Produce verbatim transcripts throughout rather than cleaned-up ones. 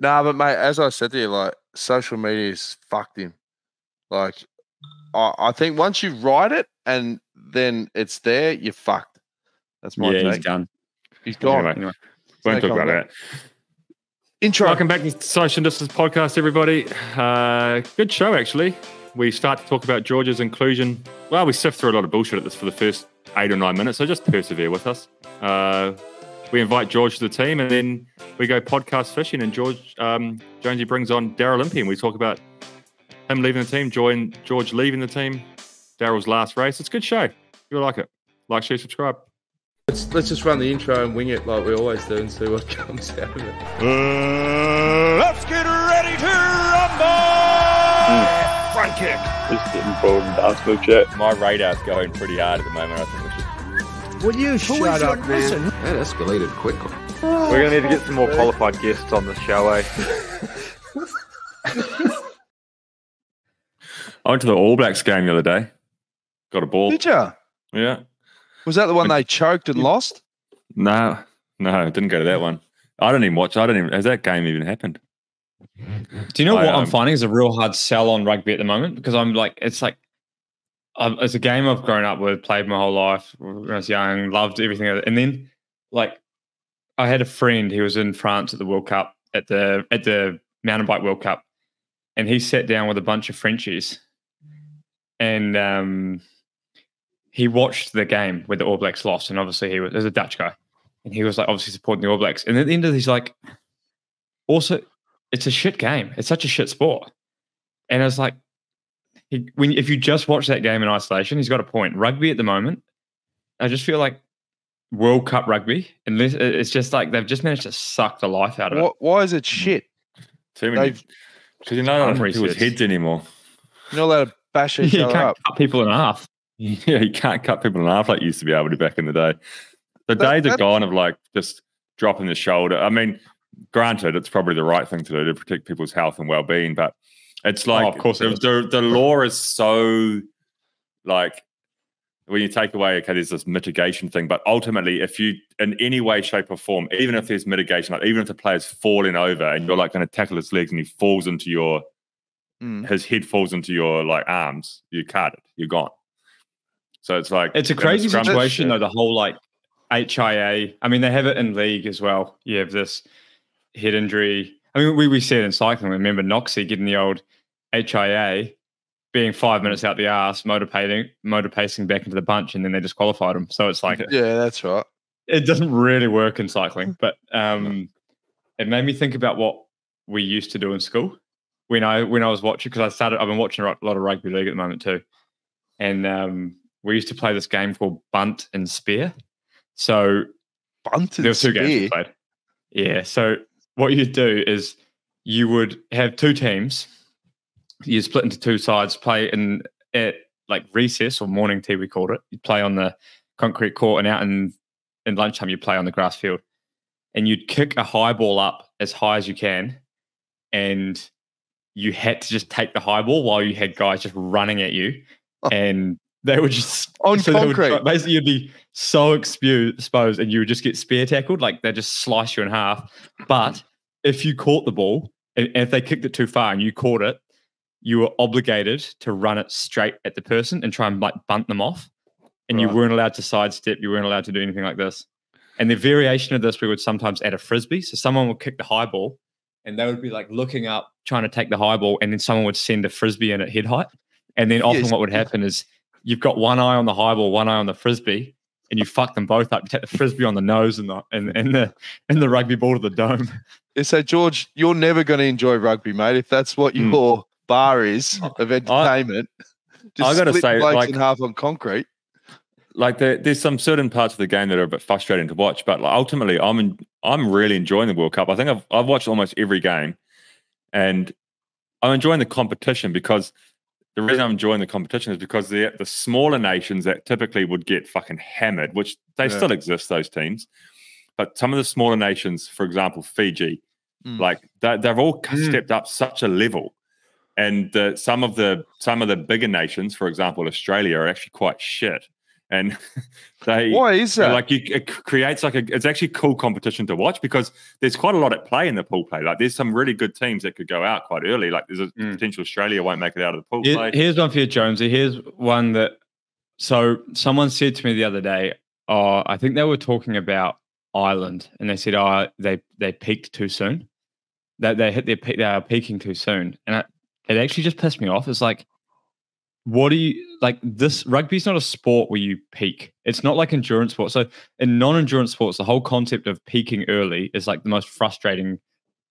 Nah, but mate, as I said to you, like, social media's fucked him. Like, I, I think once you write it and then it's there, you're fucked. That's my yeah, take. He's done. He's gone. Anyway, won't talk about that. Intro. Welcome back to Social Distance Podcast, everybody. Uh, good show, actually. We start to talk about George's inclusion. Well, we sift through a lot of bullshit at this for the first eight or nine minutes, so just persevere with us. Uh, we invite George to the team, and then we go podcast fishing, and George um, Jonesy brings on Daryl Impey, and we talk about him leaving the team, join George leaving the team, Daryl's last race. It's a good show. You'll like it. Like, share, subscribe. Let's, let's just run the intro and wing it like we always do and see what comes out of it. Uh, let's get ready to rumble! Mm. Front kick. Just getting forward and basketball check. My radar's going pretty hard at the moment. I think we should... Will you shut up, man? That escalated quickly. Oh, we're going to need to get some more qualified guests on the show, eh? I went to the All Blacks game the other day. Got a ball. Did you? Yeah. Was that the one I... they choked and lost? No. No, didn't go to that one. I don't even watch. I don't even... Has that game even happened? Do you know I, what um, I'm finding is a real hard sell on rugby at the moment? Because I'm like, it's like, I've, it's a game I've grown up with, played my whole life when I was young, loved everything. And then, like, I had a friend who was in France at the World Cup, at the at the Mountain Bike World Cup, and he sat down with a bunch of Frenchies, and um, he watched the game where the All Blacks lost, and obviously he was, he was a Dutch guy, and he was like obviously supporting the All Blacks. And at the end of this, he's like, also. It's a shit game. It's such a shit sport. And I was like, he, when if you just watch that game in isolation, he's got a point. Rugby at the moment, I just feel like World Cup rugby, unless it's just like they've just managed to suck the life out of why, it. Why is it shit? Too many. Because you're not allowed to people's heads anymore. You're not allowed to bash each other up. You can't cut people in half. Yeah, you can't cut people in half like you used to be able to back in the day. The that, days are gone of like just dropping the shoulder. I mean... Granted, it's probably the right thing to do to protect people's health and well-being, but it's like, oh, of course, the, the, the law is so like when you take away, okay, there's this mitigation thing, but ultimately, if you in any way, shape, or form, even if there's mitigation, like even if the player's falling over and you're like going to tackle his legs and he falls into your mm. his head falls into your like arms, you cut it, you're gone. So it's like it's a crazy situation, though. The whole like H I A, I mean, they have it in league as well. You have this. Head injury. I mean, we, we said in cycling, remember Noxie getting the old H I A, being five minutes out the arse, motor pacing, motor pacing back into the bunch, and then they disqualified him. So it's like, yeah, that's right. It doesn't really work in cycling, but um, it made me think about what we used to do in school when I when I was watching, because I started. I've been watching a lot of rugby league at the moment too, and um, we used to play this game called Bunt and Spear. So Bunt and there were two Spear. Games we played. Yeah, so. What you'd do is you would have two teams. You split into two sides, play in at like recess or morning tea, we called it. You'd play on the concrete court, and out in, in lunchtime, you'd play on the grass field. And you'd kick a high ball up as high as you can. And you had to just take the high ball while you had guys just running at you. Oh. And they would just... On so concrete. Would, basically, you'd be so exposed and you would just get spear tackled. Like, they'd just slice you in half. But if you caught the ball, and if they kicked it too far and you caught it, you were obligated to run it straight at the person and try and, like, bunt them off. And right. You weren't allowed to sidestep. You weren't allowed to do anything like this. And the variation of this, we would sometimes add a frisbee. So someone would kick the high ball and they would be, like, looking up, trying to take the high ball, and then someone would send a frisbee in at head height. And then often yes. What would happen is... You've got one eye on the high ball, one eye on the frisbee, and you fuck them both up. You take the frisbee on the nose and the and, and the and the rugby ball to the dome. Yeah, so George, you're never going to enjoy rugby, mate. If that's what your mm. bar is of entertainment, I, just I gotta split say, blokes like, in half on concrete. Like there, there's some certain parts of the game that are a bit frustrating to watch, but like ultimately, I'm in, I'm really enjoying the World Cup. I think I've I've watched almost every game, and I'm enjoying the competition because. The reason I'm enjoying the competition is because the the smaller nations that typically would get fucking hammered, which they yeah. still exist, those teams. But some of the smaller nations, for example, Fiji, mm. like they, they've all mm. stepped up such a level, and uh, some of the some of the bigger nations, for example, Australia, are actually quite shit. And they, why is that? Like, you, it creates like a, it's actually cool competition to watch because there's quite a lot at play in the pool play. Like, there's some really good teams that could go out quite early. Like, there's a mm. potential Australia won't make it out of the pool Here, play. Here's one for you, Jonesy. Here's one that, so someone said to me the other day, oh, I think they were talking about Ireland, and they said, oh, they, they peaked too soon. That they hit their peak, they are peaking too soon. And I, it actually just pissed me off. It's like, what do you like? This rugby's not a sport where you peak. It's not like endurance sports. So in non-endurance sports, the whole concept of peaking early is like the most frustrating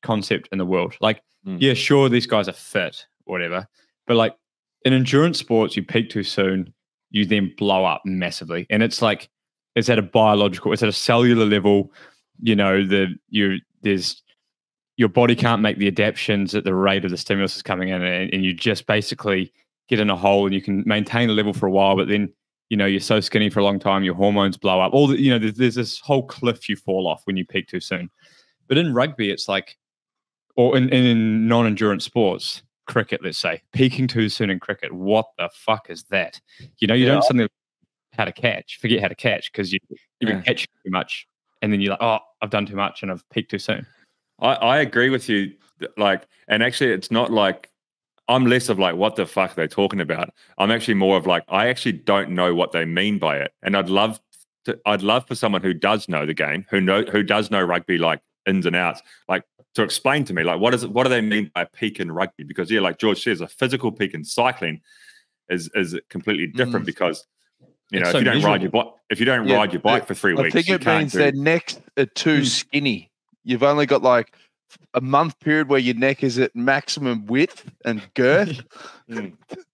concept in the world. Like, mm. yeah, sure, these guys are fit, whatever. But like in endurance sports, you peak too soon, you then blow up massively. And it's like, it's at a biological, it's at a cellular level. You know, the you there's your body can't make the adaptations at the rate of the stimulus is coming in, and, and you just basically get in a hole, and you can maintain a level for a while, but then, you know, you're so skinny for a long time, your hormones blow up. All the, you know, there's, there's this whole cliff you fall off when you peak too soon. But in rugby, it's like, or in, in non-endurance sports, cricket, let's say, peaking too soon in cricket. What the fuck is that? You know, you yeah. don't suddenly how to catch, forget how to catch because you, you've been yeah. catching too much. And then you're like, oh, I've done too much and I've peaked too soon. I, I agree with you. Like, and actually it's not like, I'm less of like, what the fuck are they talking about? I'm actually more of like, I actually don't know what they mean by it. And I'd love to, I'd love for someone who does know the game, who know, who does know rugby, like ins and outs, like to explain to me, like, what is it? What do they mean by a peak in rugby? Because yeah, like George says, a physical peak in cycling is, is completely different mm. because, you know, it's if so you don't miserable. ride your bike, if you don't yeah, ride your bike for three I weeks, I think it means do... their necks are too mm. skinny. You've only got like a month period where your neck is at maximum width and girth. mm.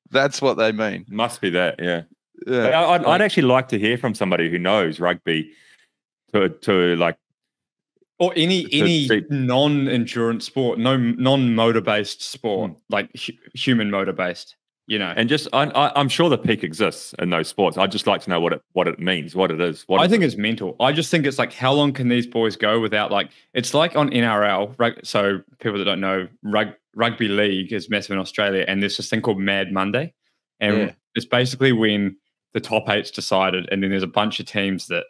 That's what they mean. Must be that, yeah. yeah. But I'd, I'd actually like to hear from somebody who knows rugby to to like, or any to, any to non-endurance sport, no non-motor based sport, mm. like hu human motor based. You know, and just I, I, I'm sure the peak exists in those sports. I'd just like to know what it what it means, what it is. What I think it's mental. I just think it's like, how long can these boys go without like? It's like on N R L, right? So people that don't know, rug, rugby league is massive in Australia, and there's this thing called Mad Monday, and yeah. it's basically when the top eight's decided, and then there's a bunch of teams that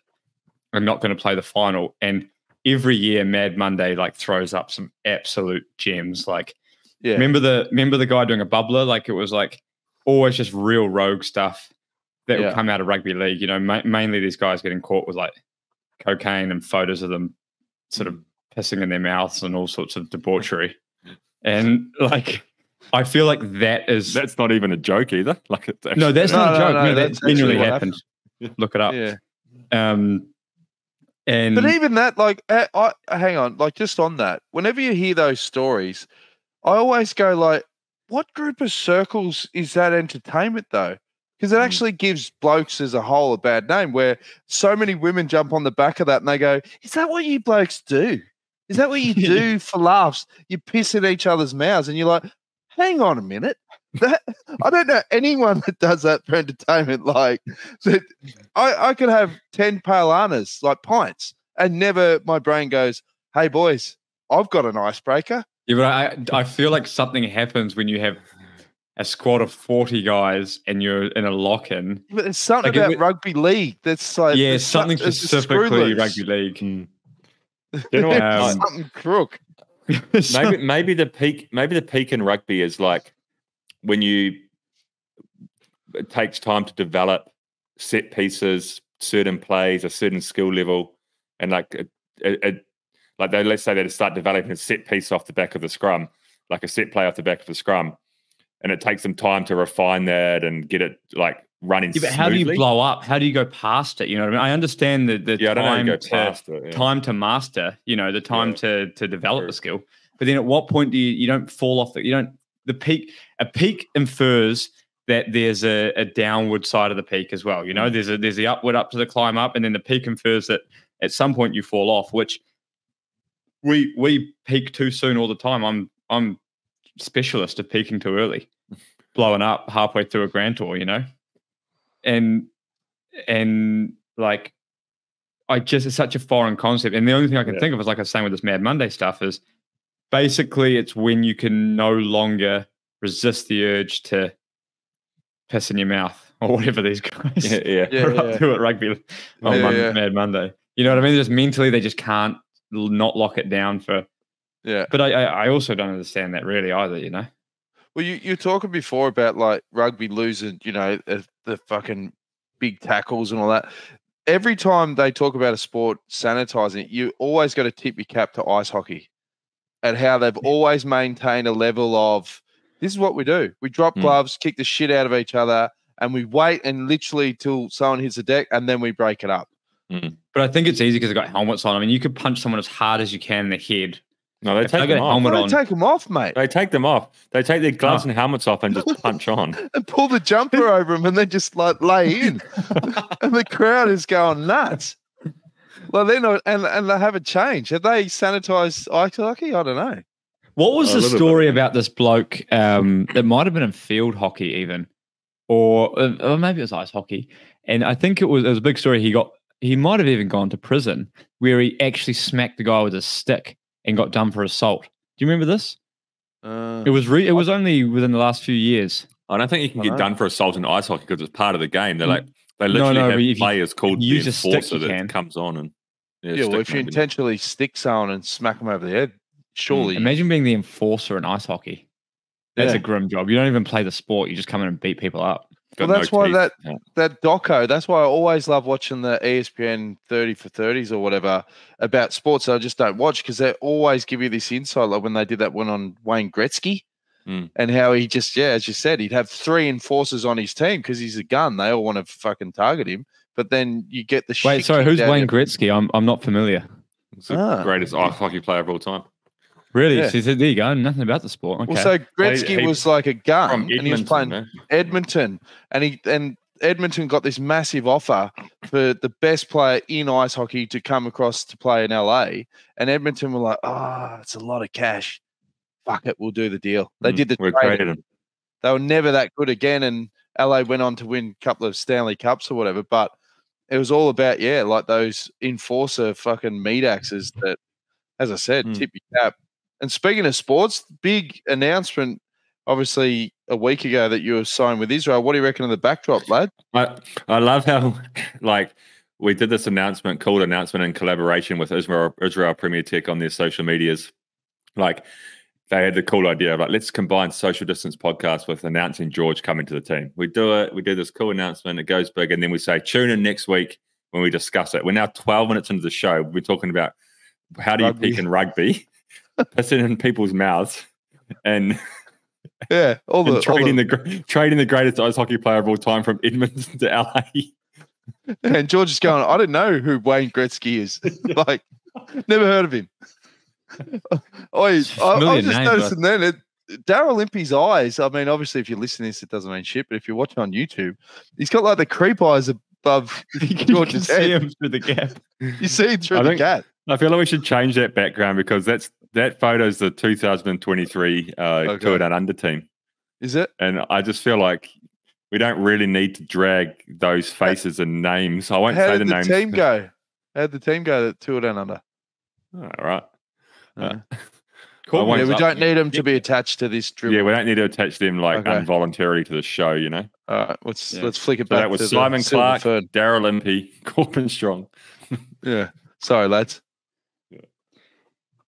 are not going to play the final, and every year Mad Monday like throws up some absolute gems. Like, yeah. remember the remember the guy doing a bubbler? Like it was like. Always just real rogue stuff that yeah. will come out of rugby league. You know, ma mainly these guys getting caught with like cocaine and photos of them sort of pissing in their mouths and all sorts of debauchery. And like, I feel like that is that's not even a joke either. Like, it's actually, no, that's no, not no, a joke. No, no, no, that genuinely happened. happened. Look it up. Yeah. Um, and but even that, like, I, I hang on, like, just on that. Whenever you hear those stories, I always go like. What group of circles is that entertainment, though? Because it actually gives blokes as a whole a bad name, where so many women jump on the back of that and they go, is that what you blokes do? Is that what you do for laughs? You piss in each other's mouths and you're like, hang on a minute. That, I don't know anyone that does that for entertainment. Like, that I, I could have ten pale anas, like pints, and never my brain goes, hey, boys, I've got an icebreaker. Yeah, but I, I feel like something happens when you have a squad of forty guys and you're in a lock-in. But there's something like about it, rugby league that's like... Yeah, something so, specifically rugby league. Mm. You know, um, something crook. maybe, maybe, the peak, maybe the peak in rugby is like when you... It takes time to develop set pieces, certain plays, a certain skill level, and like... It, it, it, Like they, let's say they start developing a set piece off the back of the scrum, like a set play off the back of the scrum, and it takes them time to refine that and get it like running. Yeah, but how smoothly. do you blow up? How do you go past it? You know what I mean? I understand the the yeah, time to past it, yeah. time to master. You know, the time yeah. to to develop True. the skill. But then, at what point do you you don't fall off the you don't the peak? A peak infers that there's a, a downward side of the peak as well. You know, there's a there's the upward up to the climb up, and then the peak infers that at some point you fall off, which We we peak too soon all the time. I'm I'm specialist at peaking too early, blowing up halfway through a grand tour, you know, and and like I just it's such a foreign concept. And the only thing I can yeah. think of is like I was saying with this Mad Monday stuff is basically it's when you can no longer resist the urge to piss in your mouth or whatever these guys yeah, yeah. yeah, are yeah. up to at rugby on yeah, Monday, yeah. Mad Monday. You know what I mean? Just mentally, they just can't not lock it down for. Yeah. But I, I, I also don't understand that really either, you know? Well, you, you were talking before about like rugby losing, you know, the, the fucking big tackles and all that. Every time they talk about a sport sanitizing it, you always got to tip your cap to ice hockey and how they've always maintained a level of, this is what we do. We drop mm. gloves, kick the shit out of each other, and we wait and literally till someone hits the deck and then we break it up. Mm. But I think it's easy because they've got helmets on. I mean, you could punch someone as hard as you can in the head. No, they if take they them off. They take them off, mate. They take them off. They take their gloves oh. and helmets off and just punch on. And pull the jumper over them and then just like lay in. And the crowd is going nuts. Well, they're not, and, and they haven't changed. Have they sanitized ice hockey? I don't know. What was oh, the story bit. about this bloke? Um, it might have been in field hockey even, or, or maybe it was ice hockey. And I think it was, it was a big story. He got, he might have even gone to prison where he actually smacked the guy with a stick and got done for assault. Do you remember this? Uh, it was re it was only within the last few years. I don't think you can get done for assault in ice hockey because it's part of the game. They're like they literally no, no, have players you, called the enforcer that comes on and yeah. yeah well, if you intentionally it. stick someone and smack them over the head, surely mm. imagine being the enforcer in ice hockey. That's yeah. a grim job. You don't even play the sport. You just come in and beat people up. Well, that's no why teeth. that yeah. that doco. That's why I always love watching the E S P N thirty for thirties or whatever about sports that I just don't watch because they always give you this insight. Like when they did that one on Wayne Gretzky mm. and how he just yeah, as you said, he'd have three enforcers on his team because he's a gun. They all want to fucking target him, but then you get the wait. Shit sorry, who's Wayne Gretzky? I'm I'm not familiar. He's the ah. greatest ice hockey player of all time. Really? Yeah. So there you go. Nothing about the sport. Okay. Well, so Gretzky he, he, was like a gun, and he was playing man. Edmonton, and he and Edmonton got this massive offer for the best player in ice hockey to come across to play in L A, and Edmonton were like, "Ah, oh, it's a lot of cash. Fuck it, we'll do the deal." They mm, did the trade. They were never that good again, and L A went on to win a couple of Stanley Cups or whatever. But it was all about yeah, like those enforcer fucking meat axes that, as I said, mm. tip your cap. And speaking of sports, big announcement, obviously, a week ago that you were signed with Israel. What do you reckon of the backdrop, lad? I, I love how, like, we did this announcement, cool announcement in collaboration with Israel, Israel Premier Tech on their social medias. Like, they had the cool idea of, like, let's combine Social Distance Podcast with announcing George coming to the team. We do it. We do this cool announcement. It goes big. And then we say, tune in next week when we discuss it. We're now twelve minutes into the show. We're talking about how do you rugby. peak in rugby? Pissing in people's mouths and yeah, all the, trading all the, the trading the greatest ice hockey player of all time from Edmonton to L A. And George is going, I don't know who Wayne Gretzky is. Like, never heard of him. I, I, I was just name, noticing bro. then Daryl Impey's eyes. I mean, obviously, if you listen to this, it doesn't mean shit. But if you're watching on YouTube, he's got like the creep eyes above George's head. You can see him through the gap. You see him through I the think, gap. I feel like we should change that background because that's. That photo is the two thousand twenty-three uh, okay. Tour Down Under team. Is it? And I just feel like we don't really need to drag those faces and names. I won't How say the, the names. How did the team go? How did the team go at Tour Down Under? All right. Uh, cool. Yeah, we up. don't need them to be attached to this dribble. Yeah, we don't need to attach them like okay. involuntarily to the show, you know? All right, let's, yeah. let's flick it so back. That was to Simon the Clark, Daryl Impey, Corbin Strong. Yeah. Sorry, lads.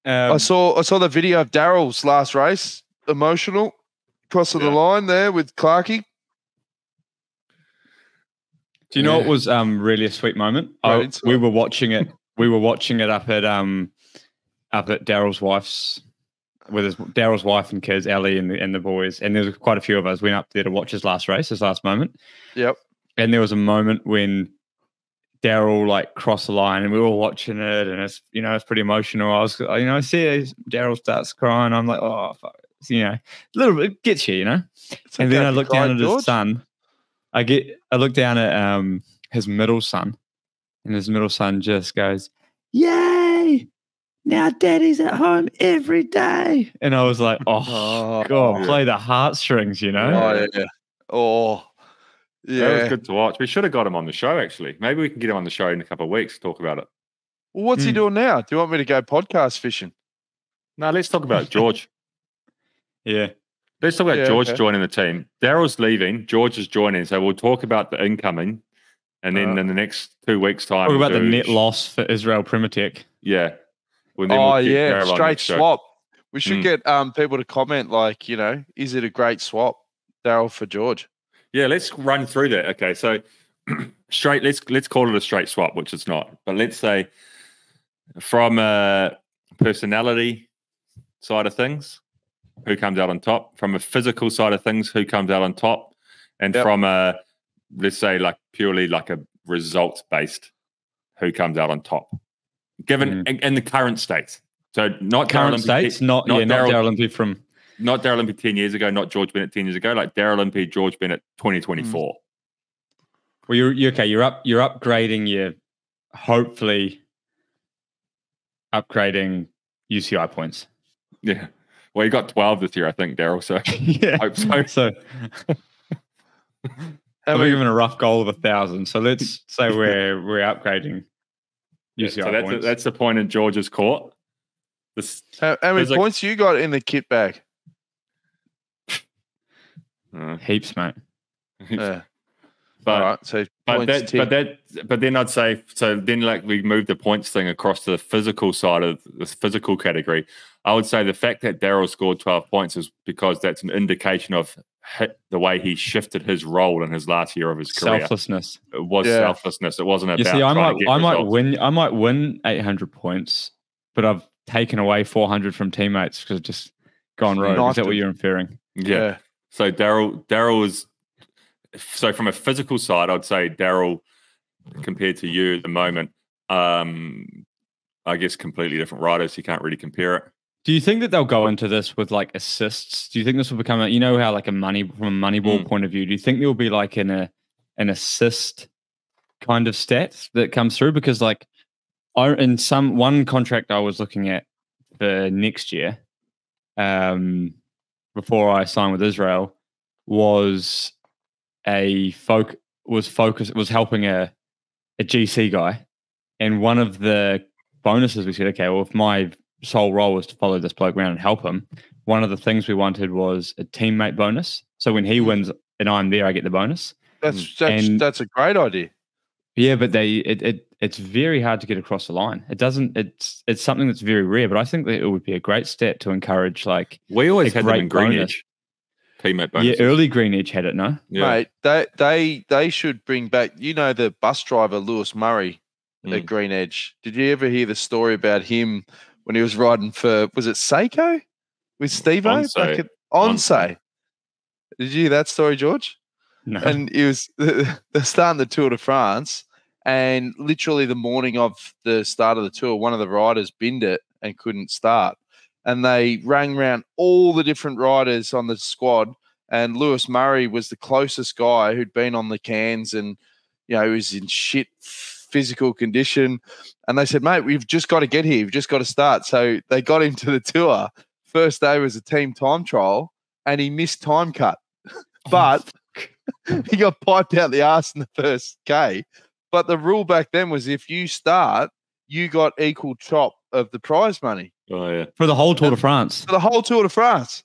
Um, I saw I saw the video of Daryl's last race, emotional, crossing yeah. the line there with Clarkey. Do you know yeah. it was um, really a sweet moment? Right, I, we were watching it. We were watching it up at um, up at Daryl's wife's with his Daryl's wife and kids, Ellie and the, and the boys. And there was quite a few of us went up there to watch his last race, his last moment. Yep. And there was a moment when Daryl like crossed the line and we were all watching it and it's, you know, it's pretty emotional. I was, you know, I see Daryl starts crying. I'm like, oh, fuck. You know, a little bit gets you, you know? It's and okay then I look down at George. his son. I get, I look down at um his middle son and his middle son just goes, yay, now daddy's at home every day. And I was like, oh, oh God, yeah. play the heartstrings, you know? Oh, yeah. Oh. Yeah, it was good to watch. We should have got him on the show, actually. Maybe we can get him on the show in a couple of weeks to talk about it. Well, what's mm. he doing now? Do you want me to go podcast fishing? No, let's talk about George. yeah. Let's talk about yeah, George okay. joining the team. Daryl's leaving. George is joining. So we'll talk about the incoming. And then uh, in the next two weeks' time. What about we'll do... the net loss for Israel Premier Tech? Yeah. Well, then oh, we'll yeah. Straight swap. Show. We should mm. get um, people to comment, like, you know, is it a great swap, Daryl for George? Yeah, let's run through that. Okay, so straight, let's let's call it a straight swap, which it's not. But let's say from a personality side of things, who comes out on top? From a physical side of things, who comes out on top? And yep. from a, let's say, like purely like a results-based, who comes out on top? Given mm. in, in the current states. So not current states, not not yeah, Daryl Impey from not Daryl Impey ten years ago, not George Bennett ten years ago, like Daryl Impey, George Bennett twenty twenty four. Well, you're, you're okay. You're up. You're upgrading. You're hopefully upgrading U C I points. Yeah. Well, you got twelve this year, I think, Daryl. So yeah, hope so. so Have we given a rough goal of a thousand? So let's say we're we're upgrading U C I yeah, so that's points. A, that's the point in George's court. This, how, how many points like, you got in the kit bag? Uh, heaps, mate. Yeah. But, all right, so but, that, but that, but then I'd say so. Then, like, we moved the points thing across to the physical side of this physical category. I would say the fact that Daryl scored twelve points is because that's an indication of hit, the way he shifted his role in his last year of his career. Selflessness. It was yeah. selflessness. It wasn't about. You see, I might, I might results. win. I might win eight hundred points, but I've taken away four hundred from teammates because just gone rogue. Not is that what you're inferring? Yeah. yeah. So Daryl, Daryl is, so from a physical side, I'd say Daryl, compared to you at the moment, um, I guess completely different riders. You can't really compare it. Do you think that they'll go into this with like assists? Do you think this will become a, you know how like a money, from a money ball mm. point of view, do you think there will be like an, a, an assist kind of stat that comes through? Because like, I, in some one contract I was looking at for next year, um, before I signed with Israel, was a folk was focus was helping a a G C guy, and one of the bonuses we said, okay, well, if my sole role was to follow this bloke around and help him, one of the things we wanted was a teammate bonus. So when he wins and I'm there, I get the bonus. That's that's, and, that's a great idea. Yeah, but they it. it It's very hard to get across the line. It doesn't. It's it's something that's very rare. But I think that it would be a great step to encourage. Like we always had them in Green Edge, teammate bonus. Yeah, early Green Edge had it. No, yeah. Mate, they they they should bring back. You know the bus driver Lewis Murray mm. at Green Edge. Did you ever hear the story about him when he was riding for? Was it Seiko with Steve-O? Once. Once. Did you hear that story, George? No. And he was they're starting the Tour de France. And literally the morning of the start of the tour, one of the riders binned it and couldn't start. And they rang round all the different riders on the squad. And Lewis Murray was the closest guy who'd been on the cans and, you know, he was in shit physical condition. And they said, mate, we've just got to get here. We've just got to start. So they got him to the tour. First day was a team time trial and he missed time cut. But he got piped out the arse in the first K. But the rule back then was if you start, you got equal chop of the prize money. Oh, yeah. For the whole Tour de France. For the whole Tour de France.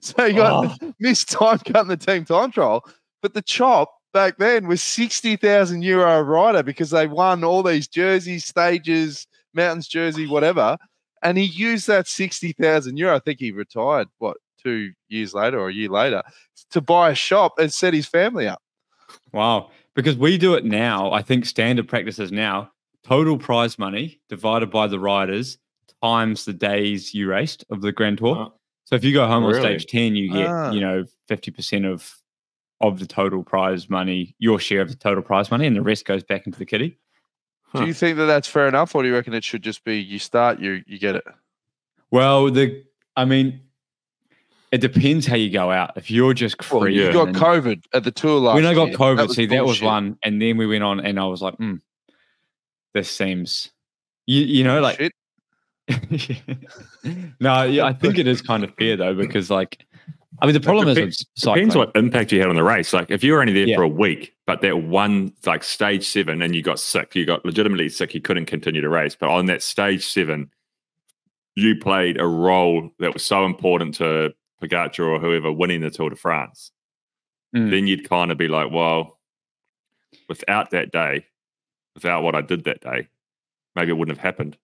So you got oh. missed time cutting the team time trial. But the chop back then was sixty thousand euro rider because they won all these jerseys, stages, mountains, jersey, whatever. And he used that sixty thousand euro. I think he retired, what, two years later or a year later to buy a shop and set his family up. Wow. Because we do it now, I think standard practice is now total prize money divided by the riders times the days you raced of the Grand Tour. Oh, so if you go home really? on stage ten, you get, ah. you know, fifty percent of, of the total prize money, your share of the total prize money, and the rest goes back into the kitty. Huh. Do you think that that's fair enough, or do you reckon it should just be you start, you you get it? Well, the I mean... it depends how you go out. If you're just free, well, you got COVID at the tour last year. When I got COVID, that see bullshit. That was one, and then we went on, and I was like, "Hmm, this seems," you you know, like. No, yeah, I think it is kind of fair though, because like, I mean, the problem it depends, is it depends what impact you had on the race. Like, if you were only there yeah. for a week, but that one like stage seven, and you got sick, you got legitimately sick, you couldn't continue to race. But on that stage seven, you played a role that was so important to Pogacar or whoever winning the Tour de France, mm. then you'd kind of be like, well, without that day, without what I did that day, maybe it wouldn't have happened.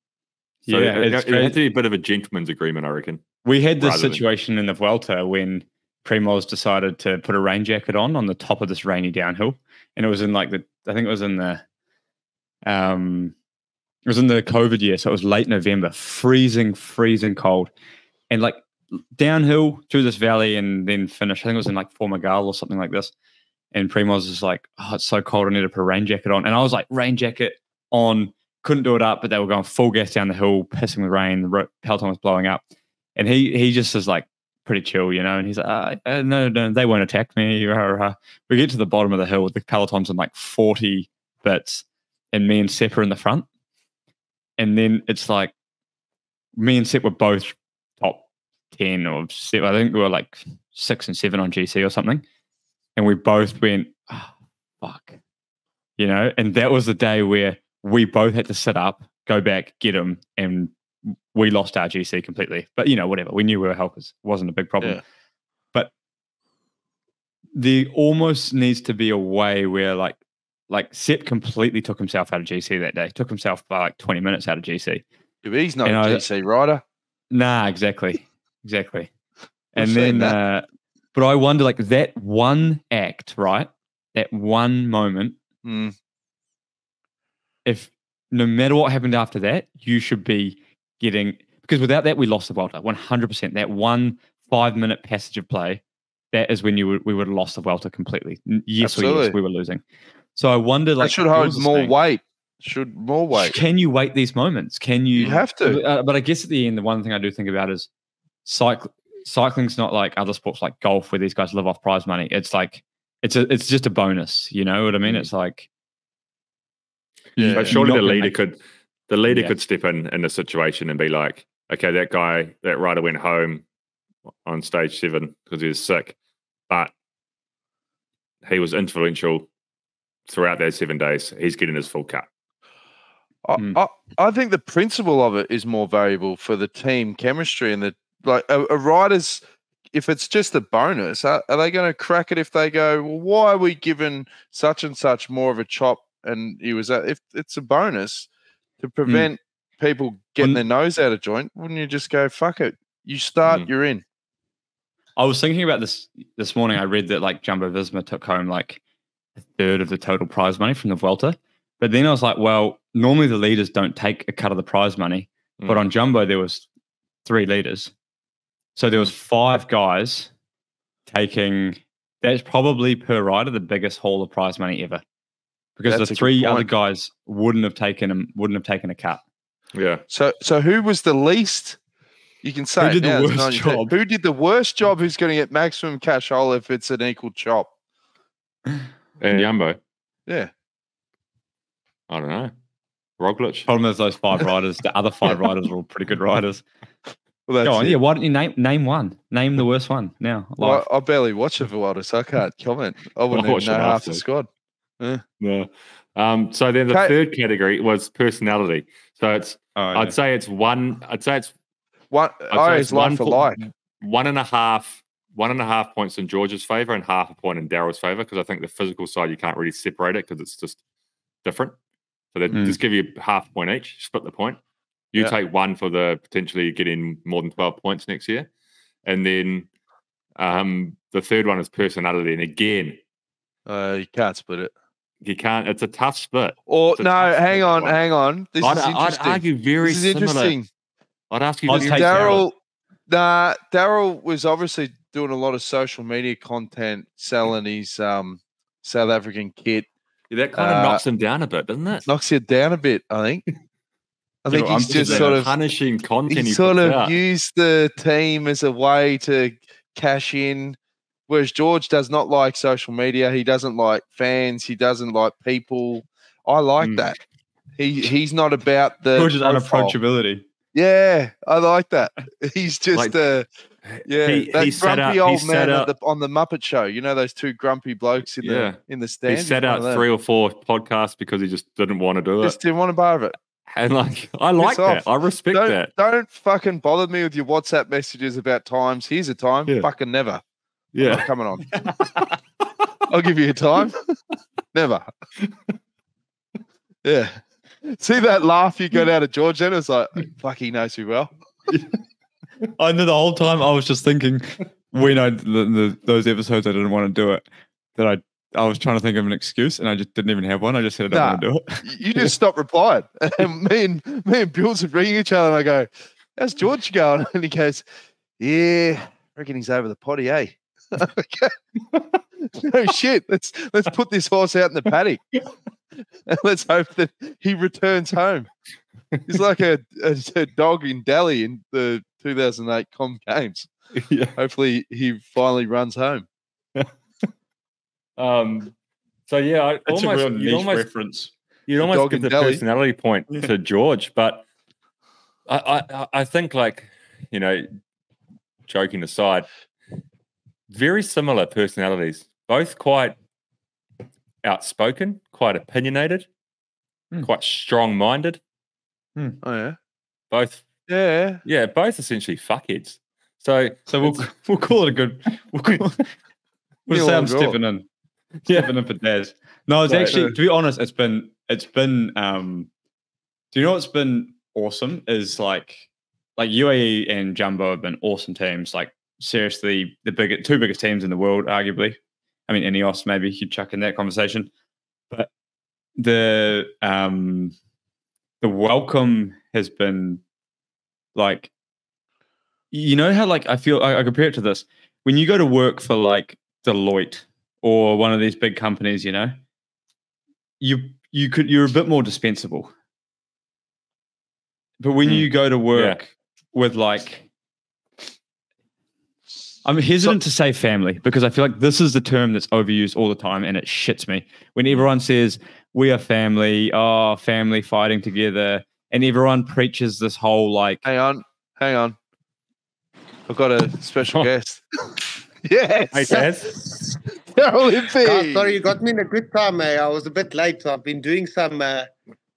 So yeah, it, it, it had to be a bit of a gentleman's agreement, I reckon. We had this situation than... in the Vuelta when Primoz decided to put a rain jacket on on the top of this rainy downhill, and it was in like the I think it was in the um it was in the COVID year, so it was late November, freezing, freezing cold, and like downhill through this valley and then finish. I think it was in like Formigal or something like this. And Primoz was like, "Oh, it's so cold. I need to put a rain jacket on." And I was like, "Rain jacket on." Couldn't do it up, but they were going full gas down the hill, pissing with rain. The peloton was blowing up, and he he just is like pretty chill, you know. And he's like, uh, "No, no, they won't attack me." We get to the bottom of the hill with the pelotons in like forty bits, and me and Sepp are in the front. And then it's like me and Sepp were both top ten or seven. I think we were like six and seven on G C or something, and we both went, oh, "Fuck," you know. And that was the day where we both had to sit up, go back, get him, and we lost our G C completely. But, you know, whatever. We knew we were helpers. It wasn't a big problem. Yeah. But there almost needs to be a way where, like, like Sepp completely took himself out of G C that day. Took himself by, like, twenty minutes out of G C. Yeah, but he's not and a G C rider. Nah, exactly. Exactly. And then, uh, but I wonder, like, that one act, right? That one moment. Mm. If no matter what happened after that, you should be getting, because without that, we lost the Vuelta one hundred percent. That one five minute passage of play, that is when you would, we would have lost the Vuelta completely. Yes, or yes, we were losing. So I wonder, like, I should hold more thing. weight. Should more weight? Can you wait these moments? Can you, you have to? Uh, but I guess at the end, the one thing I do think about is cycling. Cycling's not like other sports like golf where these guys live off prize money. It's like it's a, it's just a bonus. You know what I mean? It's like. Yeah, but surely the leader could, the leader yeah. could step in in a situation and be like, okay, that guy, that rider went home on stage seven because he was sick, but he was influential throughout those seven days. He's getting his full cut. I, mm. I, I think the principle of it is more valuable for the team chemistry and the like. A, a rider's, if it's just a bonus, are, are they going to crack it if they go, well, why are we giving such and such more of a chop? And he was, if it's a bonus to prevent mm. people getting their nose out of joint, wouldn't you just go, fuck it? You start, mm. you're in. I was thinking about this this morning. I read that like Jumbo Visma took home like a third of the total prize money from the Vuelta. But then I was like, well, normally the leaders don't take a cut of the prize money. Mm. But on Jumbo, there was three leaders. So there was five guys taking, that's probably per rider the biggest haul of prize money ever. Because That's the three other guys wouldn't have taken him, wouldn't have taken a cut. Yeah. So, so who was the least? You can say who did the worst job? Who did the worst job? Who's going to get maximum cash hole if it's an equal chop? And Jumbo. Yeah. I don't know. Roglic. Problem is those five riders. The other five riders are all pretty good riders. Well, that's Go on, it. yeah. Why don't you name name one? Name the worst one now. Well, I barely watch the Vuelta, so I can't comment. I wouldn't even know half the squad. Yeah. yeah. Um, so then the okay. third category was personality. So it's oh, yeah. I'd say it's one I'd say it's one I it's one for life. One and a half one and a half points in George's favour and half a point in Daryl's favour, because I think the physical side you can't really separate it because it's just different. So they mm. just give you half a point each, split the point. You yeah. take one for the potentially getting more than twelve points next year. And then um the third one is personality. And again, uh you can't split it. You can't. It's a tough split. Or no, hang on, point. hang on. This I'd, is interesting. I'd argue very this is similar. interesting. I'd ask you, Daryl. Nah, Daryl was obviously doing a lot of social media content, selling his um South African kit. Yeah, that kind uh, of knocks him down a bit, doesn't it? Knocks you down a bit, I think. I think Yo, he's I'm just sort of punishing content. He sort of out. used the team as a way to cash in. Whereas George does not like social media. He doesn't like fans. He doesn't like people. I like mm. that. He He's not about the... George's profile. unapproachability. Yeah, I like that. He's just like, a... Yeah, he, that he grumpy up, old he man up, the, on the Muppet Show. You know those two grumpy blokes in yeah. the in the stand? He sat out three or four podcasts because he just didn't want to do just it. Just didn't want to bar of it. And like, I like that. I respect don't, that. Don't fucking bother me with your WhatsApp messages about times. Here's a time. Yeah. Fucking never. Yeah. I'm coming on. I'll give you a time. Never. Yeah. See that laugh you got out of George then? It's like, fuck, he knows me well. I knew the whole time I was just thinking, we know the, the, those episodes I didn't want to do it, that I I was trying to think of an excuse and I just didn't even have one. I just said, I don't nah, want to do it. You just stopped replying. And me and me and Bills would ring each other and I go, how's George going? And he goes, yeah, I reckon he's over the potty, eh? No shit. Let's let's put this horse out in the paddock. And let's hope that he returns home. He's like a, a, a dog in Delhi in the two thousand eight Com Games. Yeah. Hopefully he finally runs home. Um. So yeah, I That's almost a real you'd almost reference. You'd the almost give the Delhi. personality point yeah. to George, but I, I I think like you know, joking aside, very similar personalities, both quite outspoken, quite opinionated, mm. quite strong-minded. Mm. Oh yeah, both. Yeah, yeah, both essentially fuckheads. So so we'll we'll call it a good. We'll call it, We'll say I'm stepping in, stepping in for Daz. No, it's right, actually, to be honest, it's been, it's been, um, do you know what's been awesome is like, like U A E and Jumbo have been awesome teams. Like seriously, the big, two biggest teams in the world, arguably. I mean, Ineos, maybe you chuck in that conversation, but the, um, the welcome has been like, you know how like, I feel, I, I compare it to this. When you go to work for like, Deloitte or one of these big companies, you know, you you could you're a bit more dispensable. But when mm. you go to work yeah. with like, I'm hesitant so, to say family because I feel like this is the term that's overused all the time and it shits me. When everyone says we are family, oh, family fighting together, and everyone preaches this whole like, hang on, hang on, I've got a special oh. guest. Yes. Hi, Daz. Daryl Impey. Oh, sorry, you got me in a good time, eh? I was a bit late, so I've been doing some uh,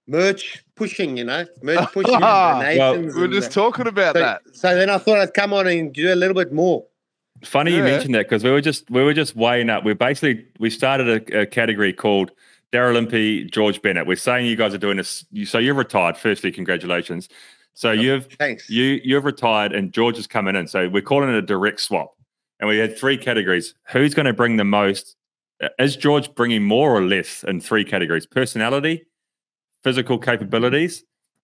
merch pushing, you know, merch pushing. and donations well, we're just and, talking about so, that. So then I thought I'd come on and do a little bit more. Funny yeah. you mentioned that because we were just we were just weighing up. We basically we started a, a category called Daryl Impey, George Bennett. We're saying you guys are doing this. You, so you're retired. Firstly, congratulations. So yep. you've Thanks. you you've retired, and George is coming in. So we're calling it a direct swap. And we had three categories. Who's going to bring the most? Is George bringing more or less in three categories? Personality, physical capabilities,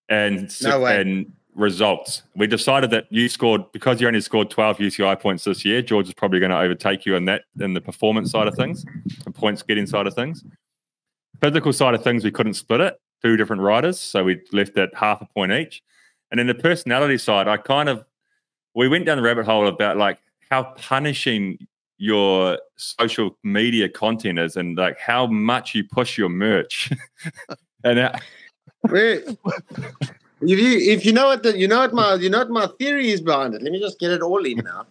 and, no and results. We decided that you scored, because you only scored twelve U C I points this year, George is probably going to overtake you in that, in the performance side of things, the points getting side of things. Physical side of things, we couldn't split it. Two different riders, so we left at half a point each. And then the personality side, I kind of, we went down the rabbit hole about like, how punishing your social media content is and like how much you push your merch. and uh, if you if you know what the, you know what my you know what my theory is behind it. Let me just get it all in now.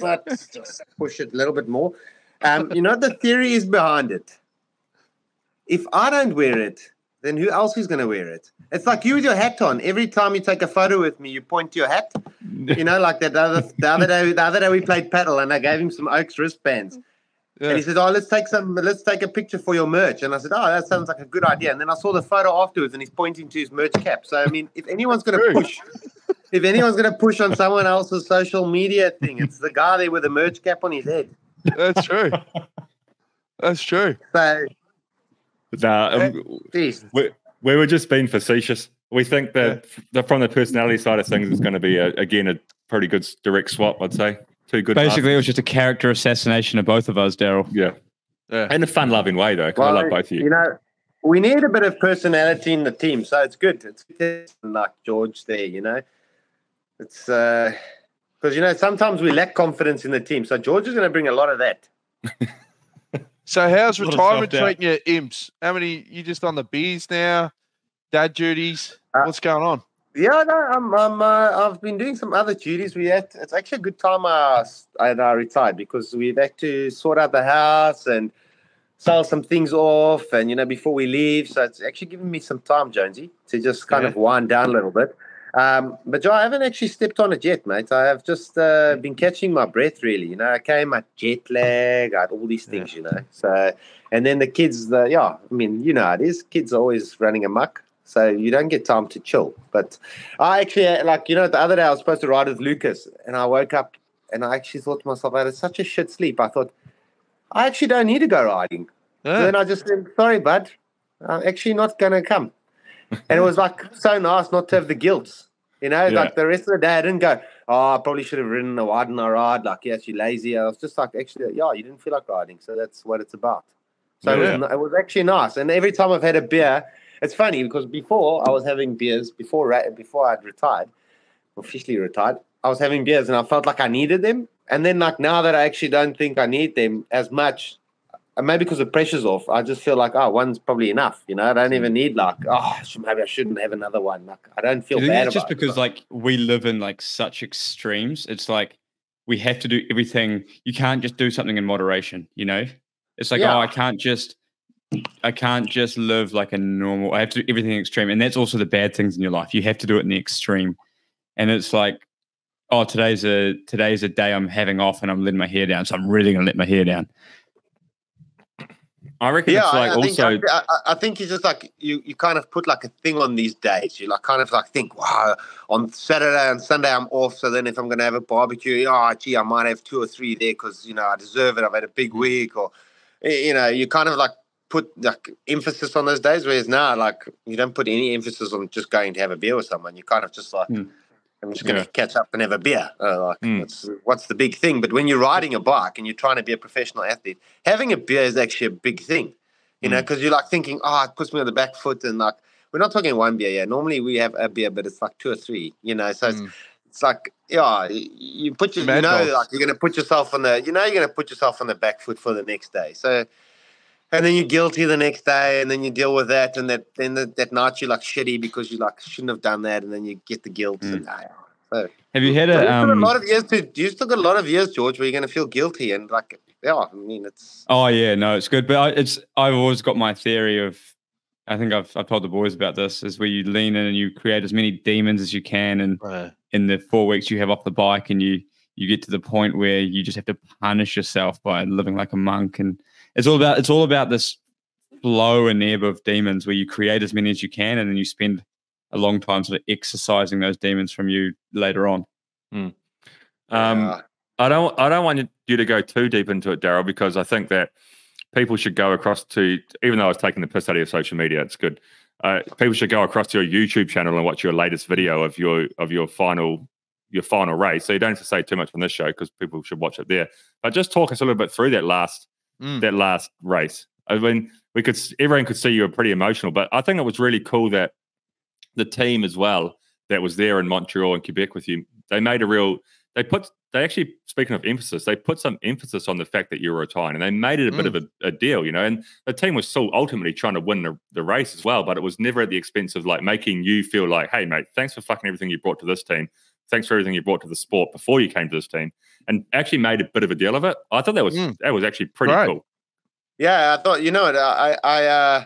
Let's just push it a little bit more. Um, you know what the theory is behind it. If I don't wear it, then who else is going to wear it? It's like you with your hat on. Every time you take a photo with me, you point to your hat. You know, like that the other, the other day, the other day we played paddle and I gave him some Oaks wristbands. Yeah. And he said, oh, let's take some, let's take a picture for your merch. And I said, oh, that sounds like a good idea. And then I saw the photo afterwards and he's pointing to his merch cap. So, I mean, if anyone's going to push, if anyone's going to push on someone else's social media thing, it's the guy there with the merch cap on his head. That's true. That's true. So, Nah, um, we, we were just being facetious. We think that yeah. the, from the personality side of things, it's going to be, a, again, a pretty good direct swap, I'd say. Too good. Basically, it was just a character assassination of both of us, Daryl. Yeah. yeah. In a fun-loving way, though, because well, I love both of you. You know, we need a bit of personality in the team, so it's good. It's good like George there, you know. It's because, uh, you know, sometimes we lack confidence in the team, so George is going to bring a lot of that. So how's retirement treating you, Imps? How many you just on the beers now? Dad duties? Uh, What's going on? Yeah, no, I'm, I'm, uh, I've been doing some other duties. We had it's actually a good time I, I retired because we've had to sort out the house and sell some things off and, you know, before we leave. So it's actually given me some time, Jonesy, to just kind yeah. of wind down a little bit. Um, but, Joe, I haven't actually stepped on it yet, mate. I have just uh, been catching my breath, really. You know, I came, I jet lag, I had all these things, yeah. you know. So, and then the kids, the, yeah, I mean, you know how it is. Kids are always running amok. So you don't get time to chill. But I actually, like, you know, the other day I was supposed to ride with Lucas, and I woke up and I actually thought to myself, I had such a shit sleep. I thought, I actually don't need to go riding. Yeah. So then I just said, sorry, bud, I'm actually not going to come. And it was like so nice not to have the guilt, you know, yeah. like the rest of the day I didn't go, oh, I probably should have ridden or why didn't I ride? Like, yeah, you're lazy. I was just like, actually, yeah, you didn't feel like riding. So that's what it's about. So yeah. it, was, it was actually nice. And every time I've had a beer, it's funny because before I was having beers, before before I'd retired, officially retired, I was having beers and I felt like I needed them. And then like now that I actually don't think I need them as much, maybe because the pressure's off, I just feel like, oh, one's probably enough. You know, I don't even need like, oh, maybe I shouldn't have another one. Like, I don't feel bad about it. It's just because like we live in like such extremes. It's like we have to do everything. You can't just do something in moderation, you know? It's like, yeah. oh, I can't just, I can't just live like a normal, I have to do everything extreme. And that's also the bad things in your life. You have to do it in the extreme. And it's like, oh, today's a, today's a day I'm having off and I'm letting my hair down. So I'm really going to let my hair down. I reckon yeah, it's like I, I also. Think, I, I think it's just like you, you kind of put like a thing on these days. You like kind of like think, wow, on Saturday and Sunday I'm off. So then if I'm going to have a barbecue, oh, gee, I might have two or three there because, you know, I deserve it. I've had a big week. Or, you know, you kind of like put like emphasis on those days. Whereas now, like, you don't put any emphasis on just going to have a beer with someone. You kind of just like, mm. I'm just going to yeah. catch up and have a beer. Uh, like, mm. what's, what's the big thing? But when you're riding a bike and you're trying to be a professional athlete, having a beer is actually a big thing, you mm. know, because you're like thinking, oh, it puts me on the back foot. And like, we're not talking one beer. Yeah. Normally we have a beer, but it's like two or three, you know, so mm. it's, it's like, yeah, you put your, you know, like you're going to put yourself on the, you know, you're going to put yourself on the back foot for the next day. So, and then you're guilty the next day, and then you deal with that, and that then the, that night you're like shitty because you like shouldn't have done that, and then you get the guilt. Mm. And, uh, so. Have you had a, um, a lot of years? To, you still got a lot of years, George, where you're going to feel guilty and like, yeah, I mean it's. Oh yeah, no, it's good, but I, it's I've always got my theory of, I think I've I've told the boys about this, is where you lean in and you create as many demons as you can, and right. in the four weeks you have off the bike, and you you get to the point where you just have to punish yourself by living like a monk and. It's all about it's all about this flow and ebb of demons where you create as many as you can and then you spend a long time sort of exercising those demons from you later on. Mm. Um, yeah. I don't I don't want you to go too deep into it, Daryl, because I think that people should go across to, even though I was taking the piss out of your social media, it's good. Uh, people should go across to your YouTube channel and watch your latest video of your of your final your final race. So you don't have to say too much on this show because people should watch it there. But just talk us a little bit through that last. Mm. That last race. I mean, we could everyone could see you were pretty emotional, but I think it was really cool that the team as well that was there in Montreal and Quebec with you, they made a real they put they actually, speaking of emphasis, they put some emphasis on the fact that you were retiring, and they made it a mm. bit of a, a deal, you know. And the team was still ultimately trying to win the, the race as well, but it was never at the expense of like making you feel like, hey mate, thanks for fucking everything you brought to this team. Thanks for everything you brought to the sport before you came to this team, and actually made a bit of a deal of it. I thought that was mm. that was actually pretty right. cool. Yeah, I thought, you know, I I uh,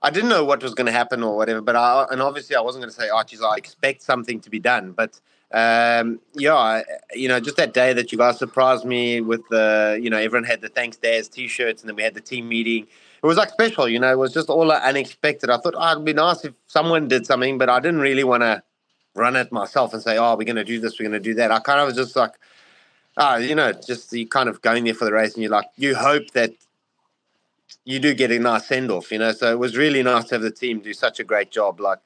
I didn't know what was going to happen or whatever, but I and obviously I wasn't going to say, oh, geez, I expect something to be done. But um, yeah, I, you know, just that day that you guys surprised me with the, you know, everyone had the Thanks Daz T-shirts, and then we had the team meeting. It was like special, you know. It was just all unexpected. I thought, oh, it'd be nice if someone did something, but I didn't really want to run it myself and say, oh, we're going to do this, we're going to do that. I kind of was just like, oh, you know, just you kind of going there for the race, and you're like, you hope that you do get a nice send-off, you know. So it was really nice to have the team do such a great job. Like,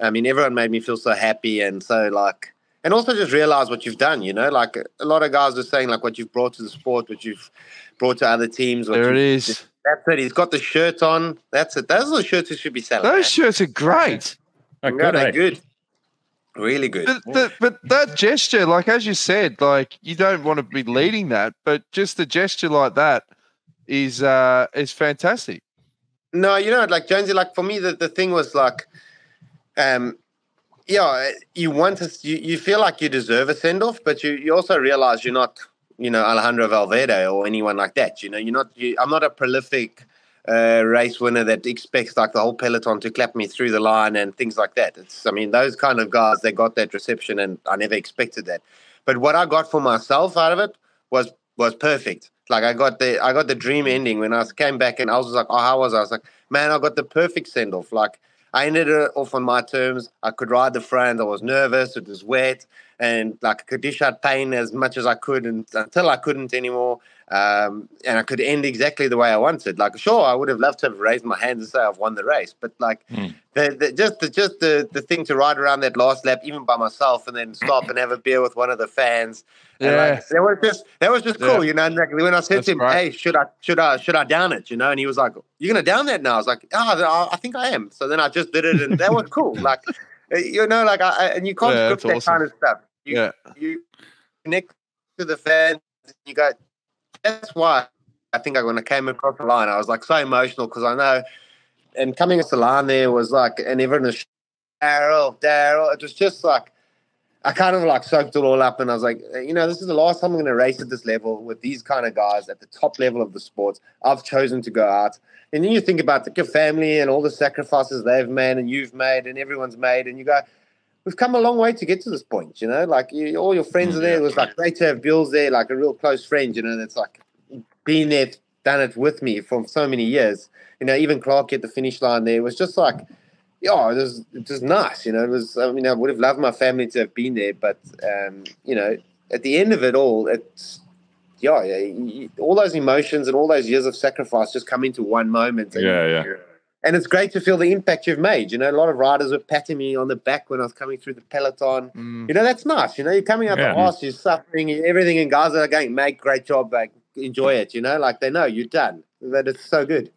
I mean, everyone made me feel so happy, and so like, and also just realize what you've done, you know. Like a lot of guys were saying, like, what you've brought to the sport, what you've brought to other teams. There it is. Just, that's it. He's got the shirt on. That's it. Those are the shirts we should be selling. Those shirts are great. Oh, no, they're good. Really good. The, the, but that gesture, like, as you said, like, you don't want to be leading that, but just the gesture like that is uh, is fantastic. No, you know, like, Jonesy, like, for me, the, the thing was, like, um, yeah, you want to, you, you feel like you deserve a send-off, but you, you also realize you're not, you know, Alejandro Valverde or anyone like that. You know, you're not, you, I'm not a prolific uh, race winner that expects like the whole peloton to clap me through the line and things like that. It's, I mean, those kind of guys, they got that reception, and I never expected that. But what I got for myself out of it was was perfect. Like I got the I got the dream ending when I came back, and I was like, oh, how was I? I was like, man, I got the perfect send off. Like I ended it off on my terms. I could ride the front. I was nervous. It was wet, and like I could dish out pain as much as I could, and until I couldn't anymore. Um, and I could end exactly the way I wanted. Like, sure, I would have loved to have raised my hands and say I've won the race, but like, mm. the, the, just the just the the thing to ride around that last lap, even by myself, and then stop and have a beer with one of the fans. Yeah, and like, that was just that was just yeah. cool, you know. And like, when I said That's to him, right. "Hey, should I should I should I down it?" You know, and he was like, "You're gonna down that now?" I was like, "Ah, oh, I think I am." So then I just did it, and that was cool. Like, you know, like, I, and you can't yeah, script that awesome. kind of stuff. You, yeah, you connect to the fans. You go. That's why I think I, when I came across the line, I was like so emotional, because I know, and coming across the line there was like, and everyone was Daryl, Daryl. It was just like, I kind of like soaked it all up, and I was like, you know, this is the last time I'm going to race at this level with these kind of guys at the top level of the sport. I've chosen to go out. And then you think about like, your family and all the sacrifices they've made and you've made and everyone's made, and you go, we've come a long way to get to this point, you know, like you, all your friends are there. It was like great to have Bill's there, like a real close friend, you know, that's like been there, done it with me for so many years. You know, even Clark at the finish line there, it was just like, yeah, it was just nice, you know. It was, I mean, I would have loved my family to have been there, but, um, you know, at the end of it all, it's, yeah, yeah, all those emotions and all those years of sacrifice just come into one moment. And, yeah, yeah. And it's great to feel the impact you've made. You know, a lot of riders were patting me on the back when I was coming through the peloton. Mm. You know, that's nice. You know, you're coming up yeah. the arse, you're suffering, everything, and guys are going, mate, great job, mate. Enjoy it. You know, like they know you're done. That it's so good.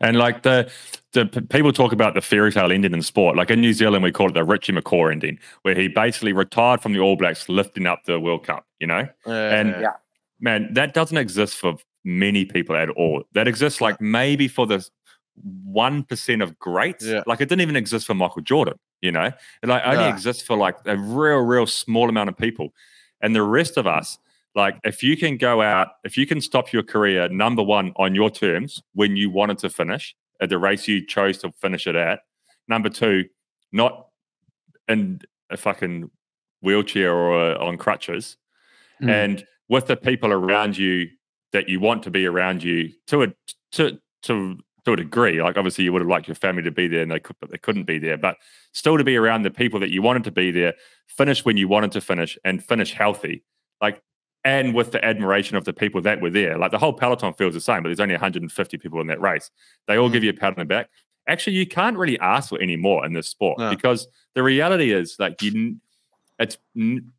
And like the the people talk about the fairy tale ending in sport. Like in New Zealand, we call it the Richie McCaw ending, where he basically retired from the All Blacks, lifting up the World Cup. You know, uh, and yeah. man, that doesn't exist for many people at all. That exists like maybe for the one percent of greats. Yeah. Like it didn't even exist for Michael Jordan, you know. It like only nah. exists for like a real real small amount of people, and the rest of us, like if you can go out, if you can stop your career number one on your terms when you wanted to finish at the race you chose to finish it at, number two, not in a fucking wheelchair or on crutches, mm. and with the people around you that you want to be around you to a to to to a degree, like obviously you would have liked your family to be there and they could, but they couldn't be there, but still to be around the people that you wanted to be there, finish when you wanted to finish and finish healthy, like, and with the admiration of the people that were there. Like the whole peloton feels the same, but there's only one hundred fifty people in that race. They all give you a pat on the back. Actually, you can't really ask for any more in this sport no. because the reality is like you, it's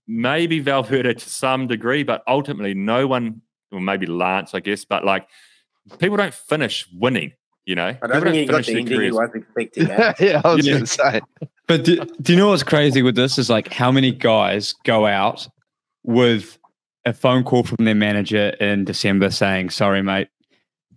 maybe Valverde to some degree, but ultimately no one, or maybe Lance, I guess, but like people don't finish winning. You know, I don't think he got the ending he was expecting. Yeah, I was yeah. going to say. But do, do you know what's crazy with this is like how many guys go out with a phone call from their manager in December saying, sorry, mate,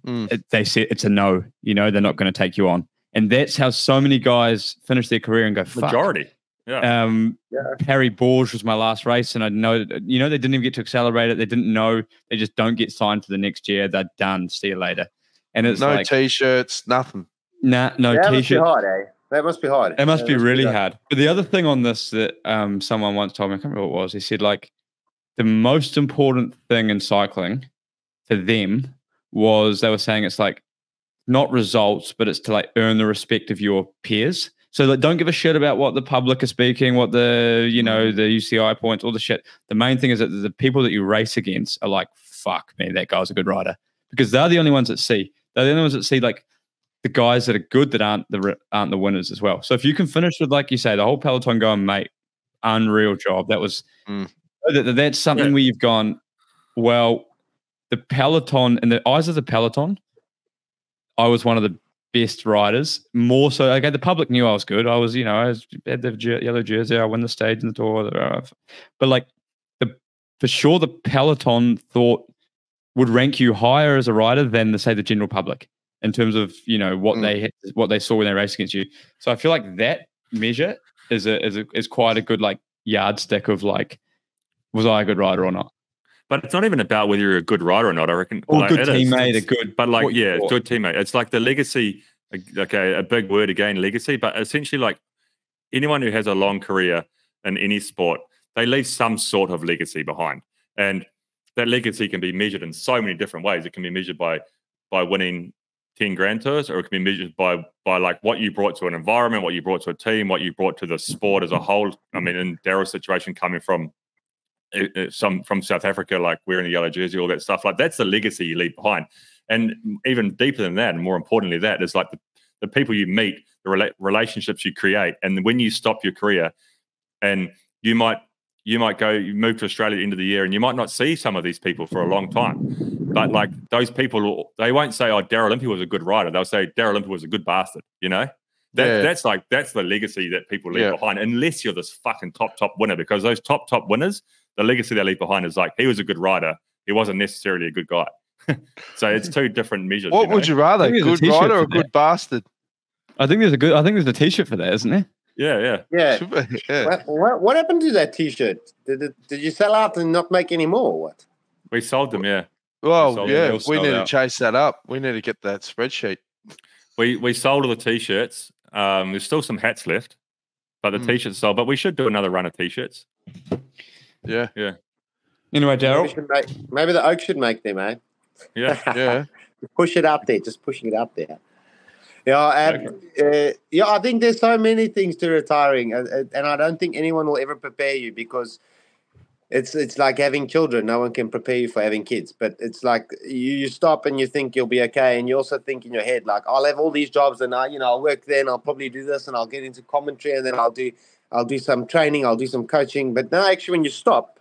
mm. it, they said it's a no, you know, they're not going to take you on. And that's how so many guys finish their career and go, fuck. Majority. Yeah. Um, yeah. Harry Borge was my last race, and I know, you know, they didn't even get to accelerate it. They didn't know. They just don't get signed for the next year. They're done. See you later. And it's no like, t-shirts, nothing. Nah, no that t-shirts. Must be hard, eh? That must be hard. It must that be must really be hard. hard. But the other thing on this that um, someone once told me, I can't remember what it was. He said like the most important thing in cycling for them was they were saying it's like not results, but it's to like earn the respect of your peers. So like, don't give a shit about what the public are speaking, what the, you know, the U C I points, all the shit. The main thing is that the people that you race against are like, fuck me, that guy's a good rider, because they're the only ones that see. They're the only ones that see like the guys that are good that aren't the aren't the winners as well. So if you can finish with, like you say, the whole peloton going, mate, unreal job. That was mm. that, that's something yeah. where you've gone, well, the peloton, in the eyes of the peloton, I was one of the best riders. More so, okay, the public knew I was good. I was, you know, I was, had the yellow jersey. I won the stage in the Tour. But like the for sure, the peloton thought. Would rank you higher as a rider than the, say, the general public in terms of, you know, what mm. they what they saw when they raced against you. So I feel like that measure is a, is a, is quite a good like yardstick of like, was I a good rider or not? But it's not even about whether you're a good rider or not. I reckon. Or like, a good teammate, is, a good. But like, yeah, good teammate. It's like the legacy. Okay, a big word again, legacy. But essentially, like anyone who has a long career in any sport, they leave some sort of legacy behind, and that legacy can be measured in so many different ways. It can be measured by by winning ten grand tours, or it can be measured by by like what you brought to an environment, what you brought to a team, what you brought to the sport as a whole. I mean, in Daryl's situation, coming from some from South Africa, like wearing a yellow jersey, all that stuff, like that's the legacy you leave behind. And even deeper than that, and more importantly, that is like the, the people you meet, the rela relationships you create. And when you stop your career, and you might you might go you move to Australia at the end of the year, and you might not see some of these people for a long time. But like those people, they won't say, "Oh, Daryl Impey was a good rider." They'll say, "Daryl Impey was a good bastard." You know, that, yeah. that's like that's the legacy that people leave yeah. behind. Unless you're this fucking top top winner, because those top top winners, the legacy they leave behind is like he was a good rider. He wasn't necessarily a good guy. So it's two different measures. What you know? Would you rather, good rider or good bastard? I think there's a good. I think there's a T-shirt for that, isn't there? Yeah, yeah, yeah. Be, yeah. What, what, what happened to that T-shirt? Did it, did you sell out and not make any more? Or what? We sold them. Yeah. Well, we yeah. Them. We, we need out. to chase that up. We need to get that spreadsheet. We we sold all the T-shirts. Um, there's still some hats left, but the mm. T-shirts sold. But we should do another run of T-shirts. Yeah, yeah. Anyway, Daryl, maybe, maybe the Oak should make them, eh? Yeah, yeah. Push it up there. Just pushing it up there. Yeah, and, okay. uh, yeah. I think there's so many things to retiring, and, and I don't think anyone will ever prepare you, because it's it's like having children. No one can prepare you for having kids. But it's like you, you stop and you think you'll be okay, and you also think in your head like, I'll have all these jobs, and I you know I'll work there, and I'll probably do this, and I'll get into commentary, and then I'll do I'll do some training, I'll do some coaching. But no, actually, when you stop.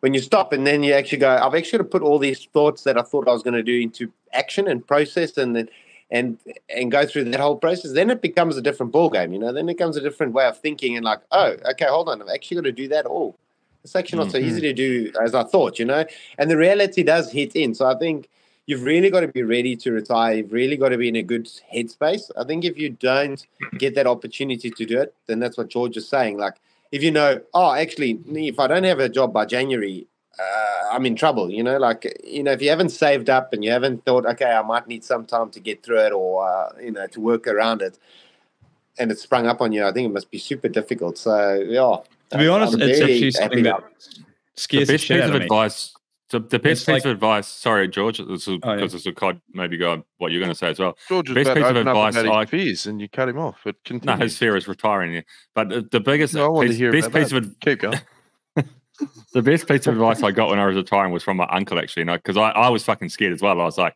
When you stop and then you actually go, I've actually put all these thoughts that I thought I was going to do into action and process, and then and and go through that whole process, then it becomes a different ball game, you know. Then it becomes a different way of thinking, and like, oh, okay, hold on, I've actually got to do that all. It's actually not mm-hmm. so easy to do as I thought, you know. And the reality does hit in. So I think you've really got to be ready to retire. You've really got to be in a good headspace. I think if you don't get that opportunity to do it, then that's what George is saying, like, if you know, oh, actually, if I don't have a job by January, uh, I'm in trouble, you know, like, you know, if you haven't saved up and you haven't thought, okay, I might need some time to get through it, or, uh, you know, to work around it, and it's sprung up on you, I think it must be super difficult. So, yeah. To be honest, I'm it's actually something that scares the best piece of advice. The best piece like, of advice, sorry, George, because this, oh, yeah. this will maybe go what you're going to say as well. George's best piece of advice, I fears and you cut him off. It no, his fear is retiring. You. But the biggest, no, piece, best piece that. of keep going. The best piece of advice I got when I was retiring was from my uncle, actually, because you know, I I was fucking scared as well. I was like,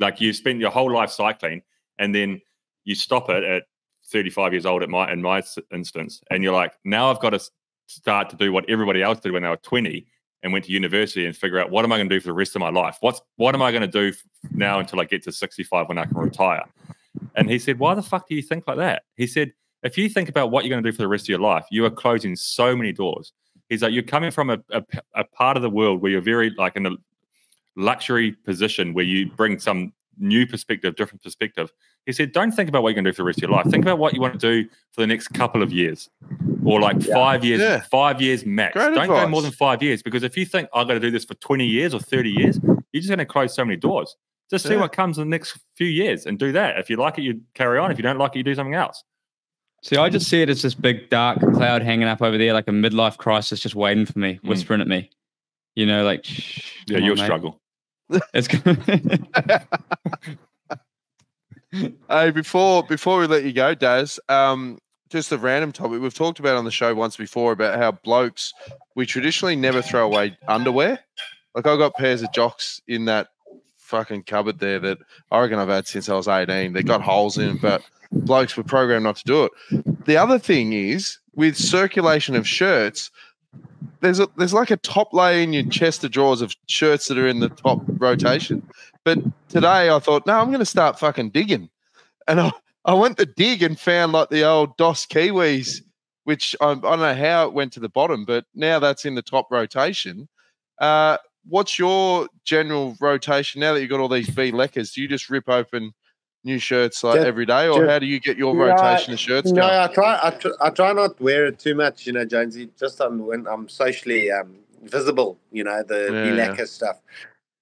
like you spend your whole life cycling, and then you stop it at thirty-five years old. At my in my instance, and you're like, now I've got to start to do what everybody else did when they were twenty. And went to university and figure out, what am I going to do for the rest of my life? What's what am I going to do now until I get to sixty-five when I can retire? And he said, why the fuck do you think like that? He said, if you think about what you're going to do for the rest of your life, you are closing so many doors. He's like, you're coming from a, a, a part of the world where you're very like in a luxury position where you bring some new perspective, different perspective. He said, don't think about what you're going to do for the rest of your life. Think about what you want to do for the next couple of years, or like yeah. five years, yeah. five years max. Great don't advice. Go more than five years, because if you think I've got to do this for twenty years or thirty years, you're just going to close so many doors. Just yeah. see what comes in the next few years and do that. If you like it, you carry on. If you don't like it, you do something else. See, I just see it as this big dark cloud hanging up over there, like a midlife crisis just waiting for me, mm. whispering at me. You know, like, yeah, you'll mate. struggle. It's hey, before before we let you go, Daz, um, just a random topic we've talked about on the show once before about how blokes, we traditionally never throw away underwear. Like, I've got pairs of jocks in that fucking cupboard there that I reckon I've had since I was eighteen. They got holes in, but blokes were programmed not to do it. The other thing is, with circulation of shirts, There's a, there's like a top layer in your chest of drawers of shirts that are in the top rotation. But today I thought, no, I'm going to start fucking digging. And I, I went to dig and found like the old DOS Kiwis, which I, I don't know how it went to the bottom, but now that's in the top rotation. Uh, what's your general rotation now that you've got all these B-leckers? Do you just rip open new shirts like just, every day, or just, how do you get your no, rotation of shirts? No, going? I try. I, tr I try not wear it too much, you know, Jonesy. Just um, when I'm socially um, visible, you know, the yeah, Lacquer yeah. stuff.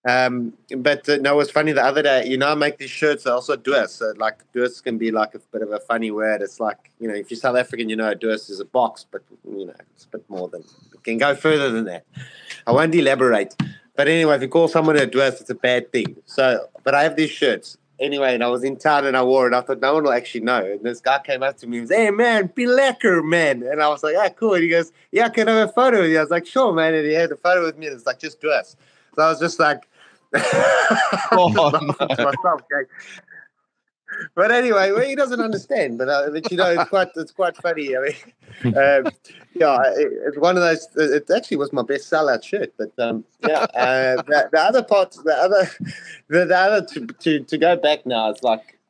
Um, but uh, no, it was funny the other day, you know, I make these shirts, I also Duis. So like Duis can be like a bit of a funny word. It's like, you know, if you're South African, you know, Duis is a box, but you know, it's a bit more than, it can go further than that. I won't elaborate. But anyway, if you call someone a Duis, it's a bad thing. So, but I have these shirts. Anyway, and I was in town and I wore it. I thought no one will actually know. And this guy came up to me and was, hey, man, be lacquer, man. And I was like, ah, cool. And he goes, yeah, can I have a photo with you? I was like, sure, man. And he had a photo with me. And it's like, just Duis. So I was just like, oh, just no. myself, okay. But anyway, well, he doesn't understand. But, uh, but you know, it's quite, it's quite funny. I mean, um, yeah, it, it's one of those. It actually was my best sellout shirt. But um, yeah, uh, the, the other part, the other, the, the other to, to to go back now. It's like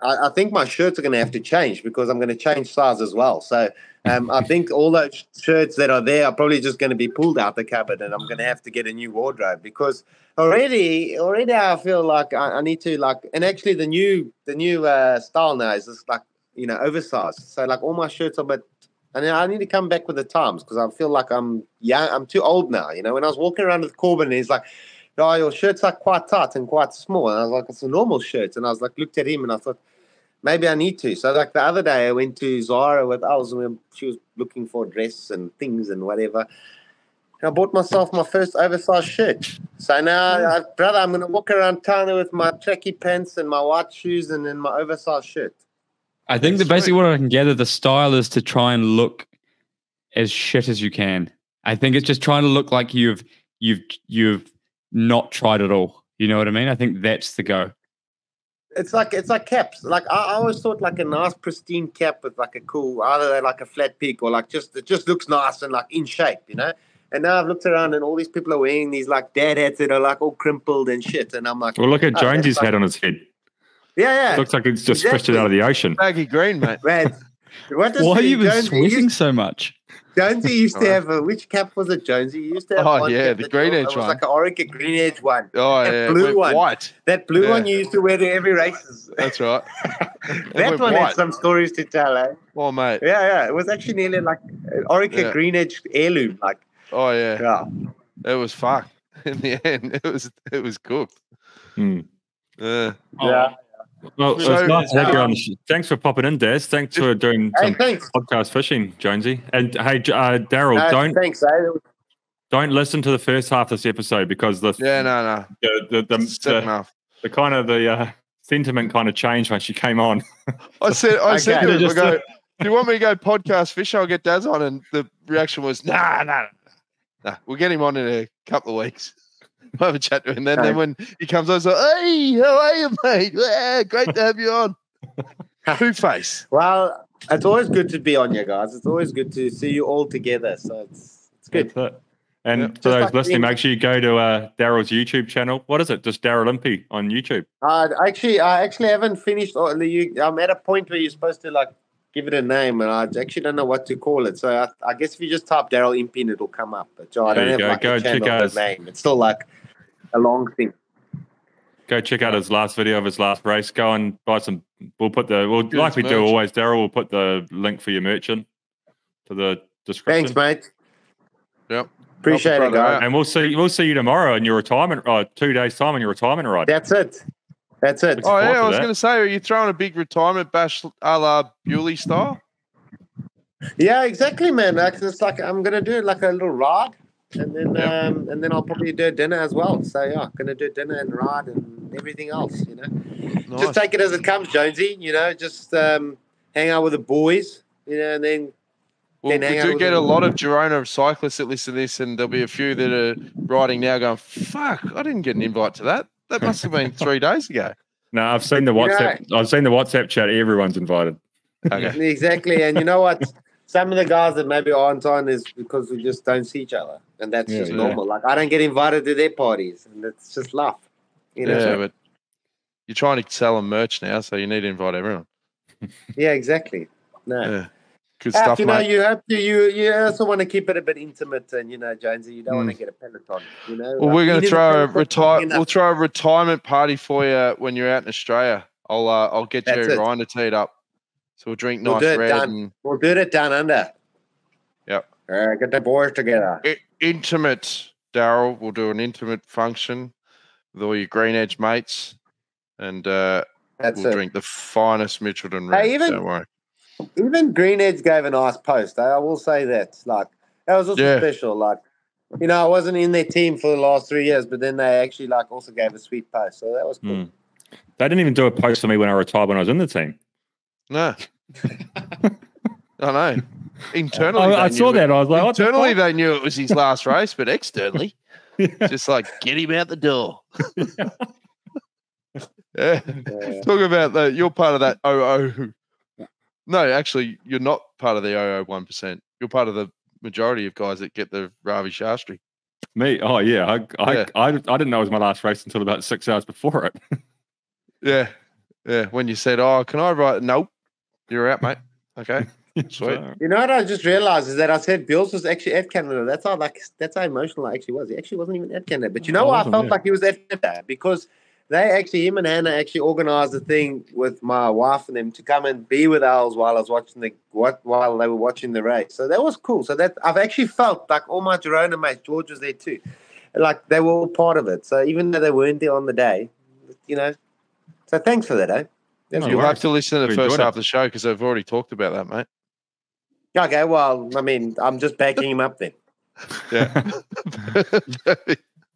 I, I think my shirts are going to have to change because I'm going to change size as well. So um, I think all those shirts that are there are probably just going to be pulled out the cupboard, and I'm going to have to get a new wardrobe because. Already, already, I feel like I, I need to like, and actually, the new, the new uh, style now is just like, you know, oversized. So like, all my shirts are, but and I need to come back with the times because I feel like I'm young, I'm too old now. You know, when I was walking around with Corbin, and he's like, "Oh, your shirts are quite tight and quite small," and I was like, "It's a normal shirt," and I was like, looked at him, and I thought, maybe I need to. So like the other day, I went to Zara with Els, and she was looking for a dress and things and whatever. I bought myself my first oversized shirt. So now, I, brother, I'm going to walk around town with my tracky pants and my white shoes and then my oversized shirt. I think that basically what I can gather, the style is to try and look as shit as you can. I think it's just trying to look like you've you've you've not tried at all. You know what I mean? I think that's the go. It's like it's like caps. Like I, I always thought, like a nice pristine cap with like a cool, either like a flat peak or like just it just looks nice and like in shape, you know. And now I've looked around and all these people are wearing these like dad hats that are like all crimpled and shit. And I'm like, well, look at Jonesy's hat on his head. Yeah, yeah. It looks like it's just fished it out of the ocean. Baggy green, mate. Man, what does Why are you Jonesy sweating used, so much? Jonesy used to have a, which cap was it, Jonesy? He used to have oh, one yeah, the green edge one. It was like an orange green edge one. Oh, that yeah. blue one. White. That blue yeah. one you used to wear to every races. That's right. That one white. Had some stories to tell, eh? Oh, mate. Yeah, yeah. It was actually nearly like an orange yeah. green edge heirloom, like. Oh yeah, yeah. It was fucked in the end. It was it was cooked. Mm. Uh, yeah. Well, so, it's nice to have you on. Thanks for popping in, Des. Thanks for doing hey, some thanks. podcast fishing, Jonesy. And hey, uh, Daryl, no, don't thanks, eh? don't listen to the first half of this episode because the yeah no no the the the, the, the kind of the uh, sentiment kind of changed when she came on. I said I okay. said to him, I go, do you want me to go podcast fishing? I'll get Daz on, and the reaction was nah nah. nah. Nah, we'll get him on in a couple of weeks. We'll have a chat to him. And then, okay. then when he comes on, it's like, hey, how are you, mate? Yeah, great to have you on. Two face. Well, it's always good to be on you guys. It's always good to see you all together. So it's it's good. It. And yeah. for those like listening, make sure you go to uh, Daryl's YouTube channel. What is it? Just Daryl Impey on YouTube. Uh, actually, I actually haven't finished. All the, I'm at a point where you're supposed to, like, give it a name, and I actually don't know what to call it. So I, I guess if you just type Daryl Impey, it'll come up. But Joe, I don't have go. Like go a channel or his name. It's still like a long thing. Go check out his last video of his last race. Go and buy some. We'll put the well, Good like we merch. do always, Daryl. We'll put the link for your merch in to the description. Thanks, mate. Yep, appreciate it, guys. And we'll see. We'll see you tomorrow in your retirement. Uh, two days time in your retirement ride. That's it. That's it. Oh, yeah, I was going to say, are you throwing a big retirement bash a la Bewley style? Yeah, exactly, man. Like, it's like I'm going to do like a little ride, and then yep. um, and then I'll probably do dinner as well. So, yeah, going to do dinner and ride and everything else, you know. Nice. Just take it as it comes, Jonesy, you know. Just um, hang out with the boys, you know, and then Well, we do get a lot of Girona cyclists that listen to this, and there'll be a few that are riding now going, fuck, I didn't get an invite to that. That must have been three days ago. No, I've seen the WhatsApp. You know, I've seen the WhatsApp chat. Everyone's invited. Okay. Exactly. And you know what? Some of the guys that maybe aren't on is because we just don't see each other. And that's yeah, just yeah. normal. Like, I don't get invited to their parties. And it's just life. You know? Yeah, but you're trying to sell them merch now, so you need to invite everyone. Yeah, exactly. No. Yeah. Good stuff, you know, mate. You have to. You you also want to keep it a bit intimate, and you know, Jonesy, you don't mm. want to get a peloton. You know, well, like, we're going to throw a retire. We'll throw a retirement party for you when you're out in Australia. I'll uh, I'll get That's you Ryan to tee it up. So we'll drink we'll nice red. And... We'll do it down under. Yep. Uh, get the boys together. It, intimate, Daryl. We'll do an intimate function with all your Green Edge mates, and uh, That's we'll it. drink the finest Mitchelton Red. Hey, even, don't worry. Even Green Edge gave a nice post. I will say that. Like, that was also yeah. special. Like, you know, I wasn't in their team for the last three years, but then they actually like also gave a sweet post. So that was cool. Mm. They didn't even do a post for me when I retired when I was in the team. No. I know. Internally, I, I saw that. It. I was like, internally, the they knew it was his last race, but externally, yeah. just like get him out the door. yeah. Yeah. Yeah. Talk about that. You're part of that zero zero. No, actually, you're not part of the zero zero one percent. You're part of the majority of guys that get the Ravi Shastri. Me? Oh, yeah. I I, yeah. I I didn't know it was my last race until about six hours before it. yeah. Yeah. When you said, oh, can I ride? Nope. You're out, mate. Okay. Sweet. You know what I just realized is that I said Bills was actually at Canada. That's how like that's how emotional I actually was. He actually wasn't even at Canada. But you know why I felt yeah. like he was at Canada? Because they actually, him and Hannah actually organized a thing with my wife and them to come and be with Owls while I was watching the what while they were watching the race. So that was cool. So that I've actually felt like all my Girona mates, George was there too. Like they were all part of it. So even though they weren't there on the day, you know. So thanks for that, eh? No, you'll have to listen to the first half of the show because I've already talked about that, mate. Okay, well, I mean, I'm just backing him up then. Yeah. All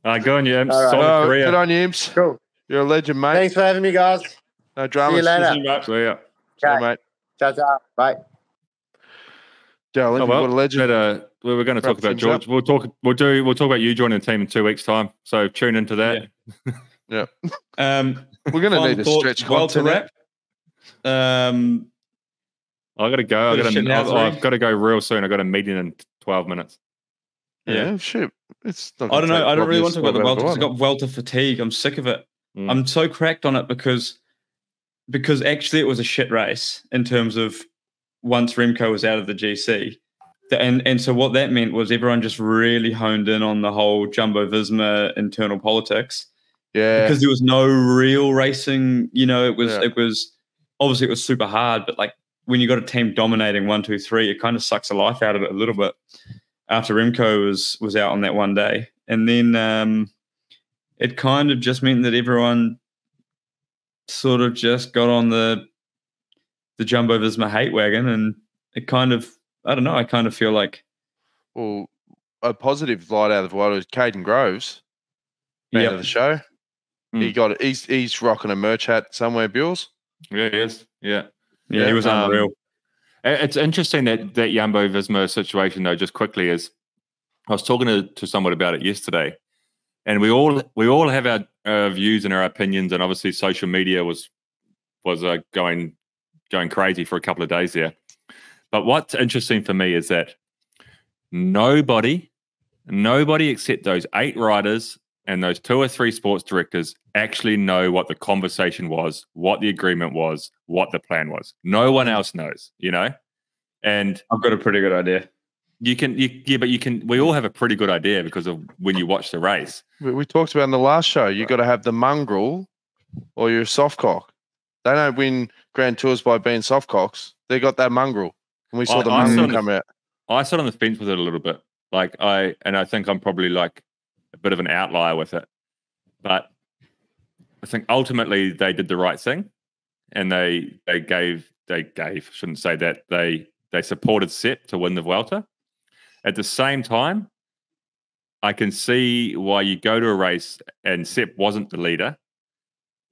right, go on, you Imps. Right. Oh, good on you, Imps. Cool. You're a legend, mate. Thanks for having me, guys. No drama. See you later. See you, mate. See you. Okay. See you, mate. Ciao, ciao. Bye. Darryl, oh, well, what a legend. But, uh, we were going to talk about George. Up. We'll talk. We'll do. We'll talk about you joining the team in two weeks' time. So tune into that. Yeah. yeah. Um, we're going to need a stretch well to wrap. Um. I gotta go. I gotta, I've, I've got to go real soon. I got a meeting in twelve minutes. Yeah, yeah shit. It's not I don't know. I don't really want to talk about the Vuelta. I've got Vuelta fatigue. I'm sick of it. Mm. I'm so cracked on it because because actually it was a shit race in terms of once Remco was out of the G C, and and so what that meant was everyone just really honed in on the whole Jumbo Visma internal politics. Yeah, because there was no real racing. You know, it was yeah. it was obviously it was super hard, but like. When you got a team dominating one, two, three, it kind of sucks the life out of it a little bit. After Remco was was out on that one day, and then um, it kind of just meant that everyone sort of just got on the the Jumbo Visma hate wagon, and it kind of I don't know. I kind of feel like well, a positive light out of Vuelta is Caden Groves, man yep. of the show. Mm. He got he's he's rocking a merch hat somewhere, Bills. Yeah, he is. Yeah. Yeah, he was unreal. Um, it's interesting that that Jumbo Visma situation, though. Just quickly, is I was talking to, to someone about it yesterday, and we all we all have our, our views and our opinions, and obviously social media was was uh, going going crazy for a couple of days there. But what's interesting for me is that nobody, nobody except those eight riders and those two or three sports directors actually know what the conversation was, what the agreement was, what the plan was. No one else knows, you know? And I've got a pretty good idea. You can, you, yeah, but you can, we all have a pretty good idea because of when you watch the race. We, we talked about in the last show, you got to have the mongrel or your softcock. They don't win Grand Tours by being softcocks. They got that mongrel. And we saw I, the mongrel come the, out. I sat on the fence with it a little bit. Like I, and I think I'm probably like, a bit of an outlier with it, but I think ultimately they did the right thing, and they they gave they gave shouldn't say that they they supported Sepp to win the Vuelta. At the same time, I can see why you go to a race and Sepp wasn't the leader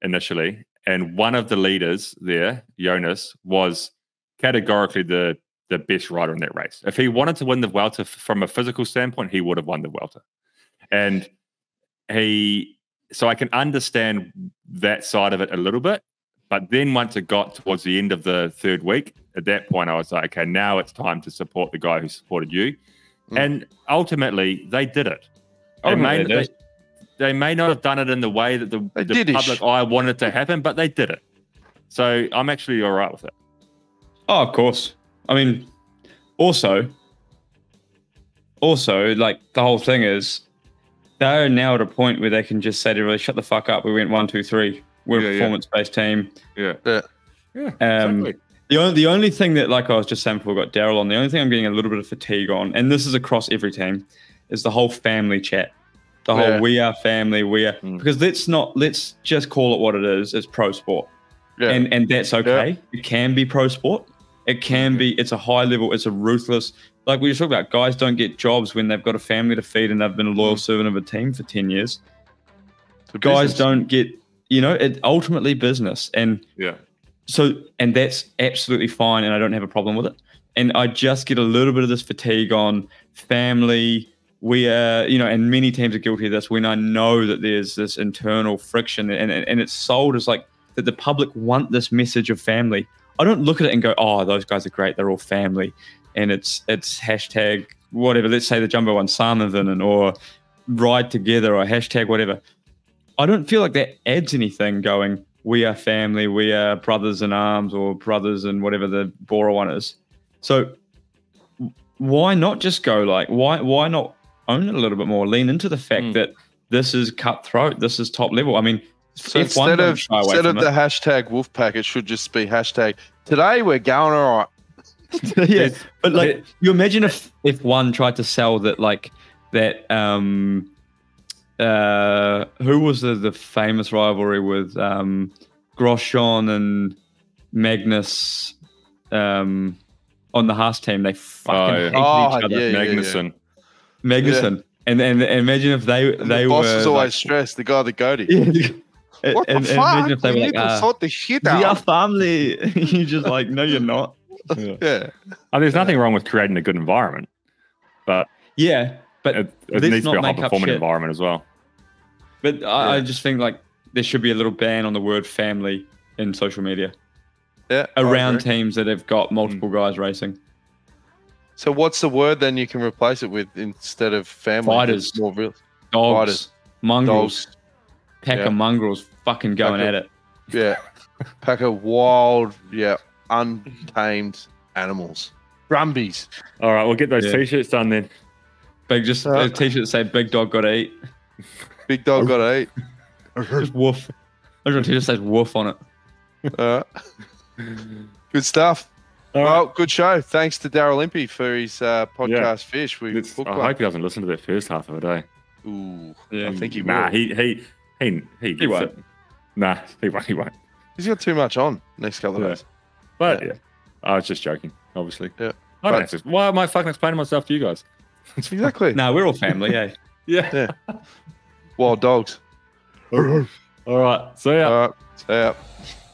initially, and one of the leaders there, Jonas, was categorically the the best rider in that race. If he wanted to win the Vuelta from a physical standpoint, he would have won the Vuelta. And he, so I can understand that side of it a little bit, but then once it got towards the end of the third week, at that point I was like, okay, now it's time to support the guy who supported you. Mm. And ultimately, they did it. They may, they, did. They, they may not have done it in the way that the, the public eye wanted to happen, but they did it. So I'm actually all right with it. Oh, of course. I mean, also, also, like the whole thing is. They're now at a point where they can just say to everybody, shut the fuck up. We went one, two, three. We're yeah, a performance-based yeah. team. Yeah. Yeah. yeah um, exactly. The only, the only thing that, like I was just saying before we got Daryl on, the only thing I'm getting a little bit of fatigue on, and this is across every team, is the whole family chat. The whole yeah. we are family, we are mm. because let's not let's just call it what it is. It's pro sport, yeah. and and that's okay. Yeah. It can be pro sport. It can be. It's a high level. It's a ruthless. Like we were talking about, guys don't get jobs when they've got a family to feed and they've been a loyal servant of a team for ten years. Guys don't get, you know, it ultimately business, and yeah. So and that's absolutely fine, and I don't have a problem with it. And I just get a little bit of this fatigue on family. We are, you know, and many teams are guilty of this when I know that there's this internal friction and, and, and it's sold as like that the public want this message of family. I don't look at it and go, oh, those guys are great. They're all family. And it's it's hashtag whatever. Let's say the Jumbo won Sarmavinen or ride together or hashtag whatever. I don't feel like that adds anything going, we are family. We are brothers in arms or brothers in whatever the Bora one is. So why not just go like, why why not? Own it a little bit more, lean into the fact mm. that this is cutthroat, this is top level. I mean, so instead of, instead of the hashtag Wolfpack, it should just be hashtag today we're going all right. Yeah, but like you imagine if if one tried to sell that, like that um uh who was the, the famous rivalry with um Grosjean and Magnus um on the Haas team, they fucking oh, yeah. oh, each other. Yeah, Magnussen. Yeah, yeah. Magnussen, yeah. and, and and imagine if they and they the boss were. Boss is always like, stressed. The guy that goated. Yeah. What and, the and fuck? Imagine if they were like, uh, sort the shit out. We are family. You're just like, no, you're not. Yeah. yeah. Oh, there's nothing wrong with creating a good environment, but yeah, but it, it needs to be a high performing environment as well. But I, yeah. I just think like there should be a little ban on the word family in social media. Yeah. Around teams that have got multiple mm. guys racing. So what's the word then you can replace it with instead of family? Fighters, more real. Dogs, Fighters. Mongrels, dogs. Pack yeah. of mongrels fucking going pack at of, it. Yeah, pack of wild, yeah, untamed animals. Brumbies. All right, we'll get those yeah. t-shirts done then. Big, just uh, t-shirts say big dog gotta eat. Big dog gotta eat. Just woof. I just t-shirt says woof on it. Uh, good stuff. All right. Well, good show. Thanks to Daryl Impey for his uh, podcast. Yeah. Fish. We I one. hope he doesn't listen to that first half of the day. Ooh, yeah, I think he nah, will. Nah, he he he he, he won't. It. Nah, he won't. He won't. He's got too much on next couple yeah. of days. But yeah. yeah, I was just joking, obviously. Yeah. I don't but, why am I fucking explaining myself to you guys? Exactly. No, nah, we're all family. Yeah. yeah. yeah. Wild dogs. All right. See ya. All right. See ya.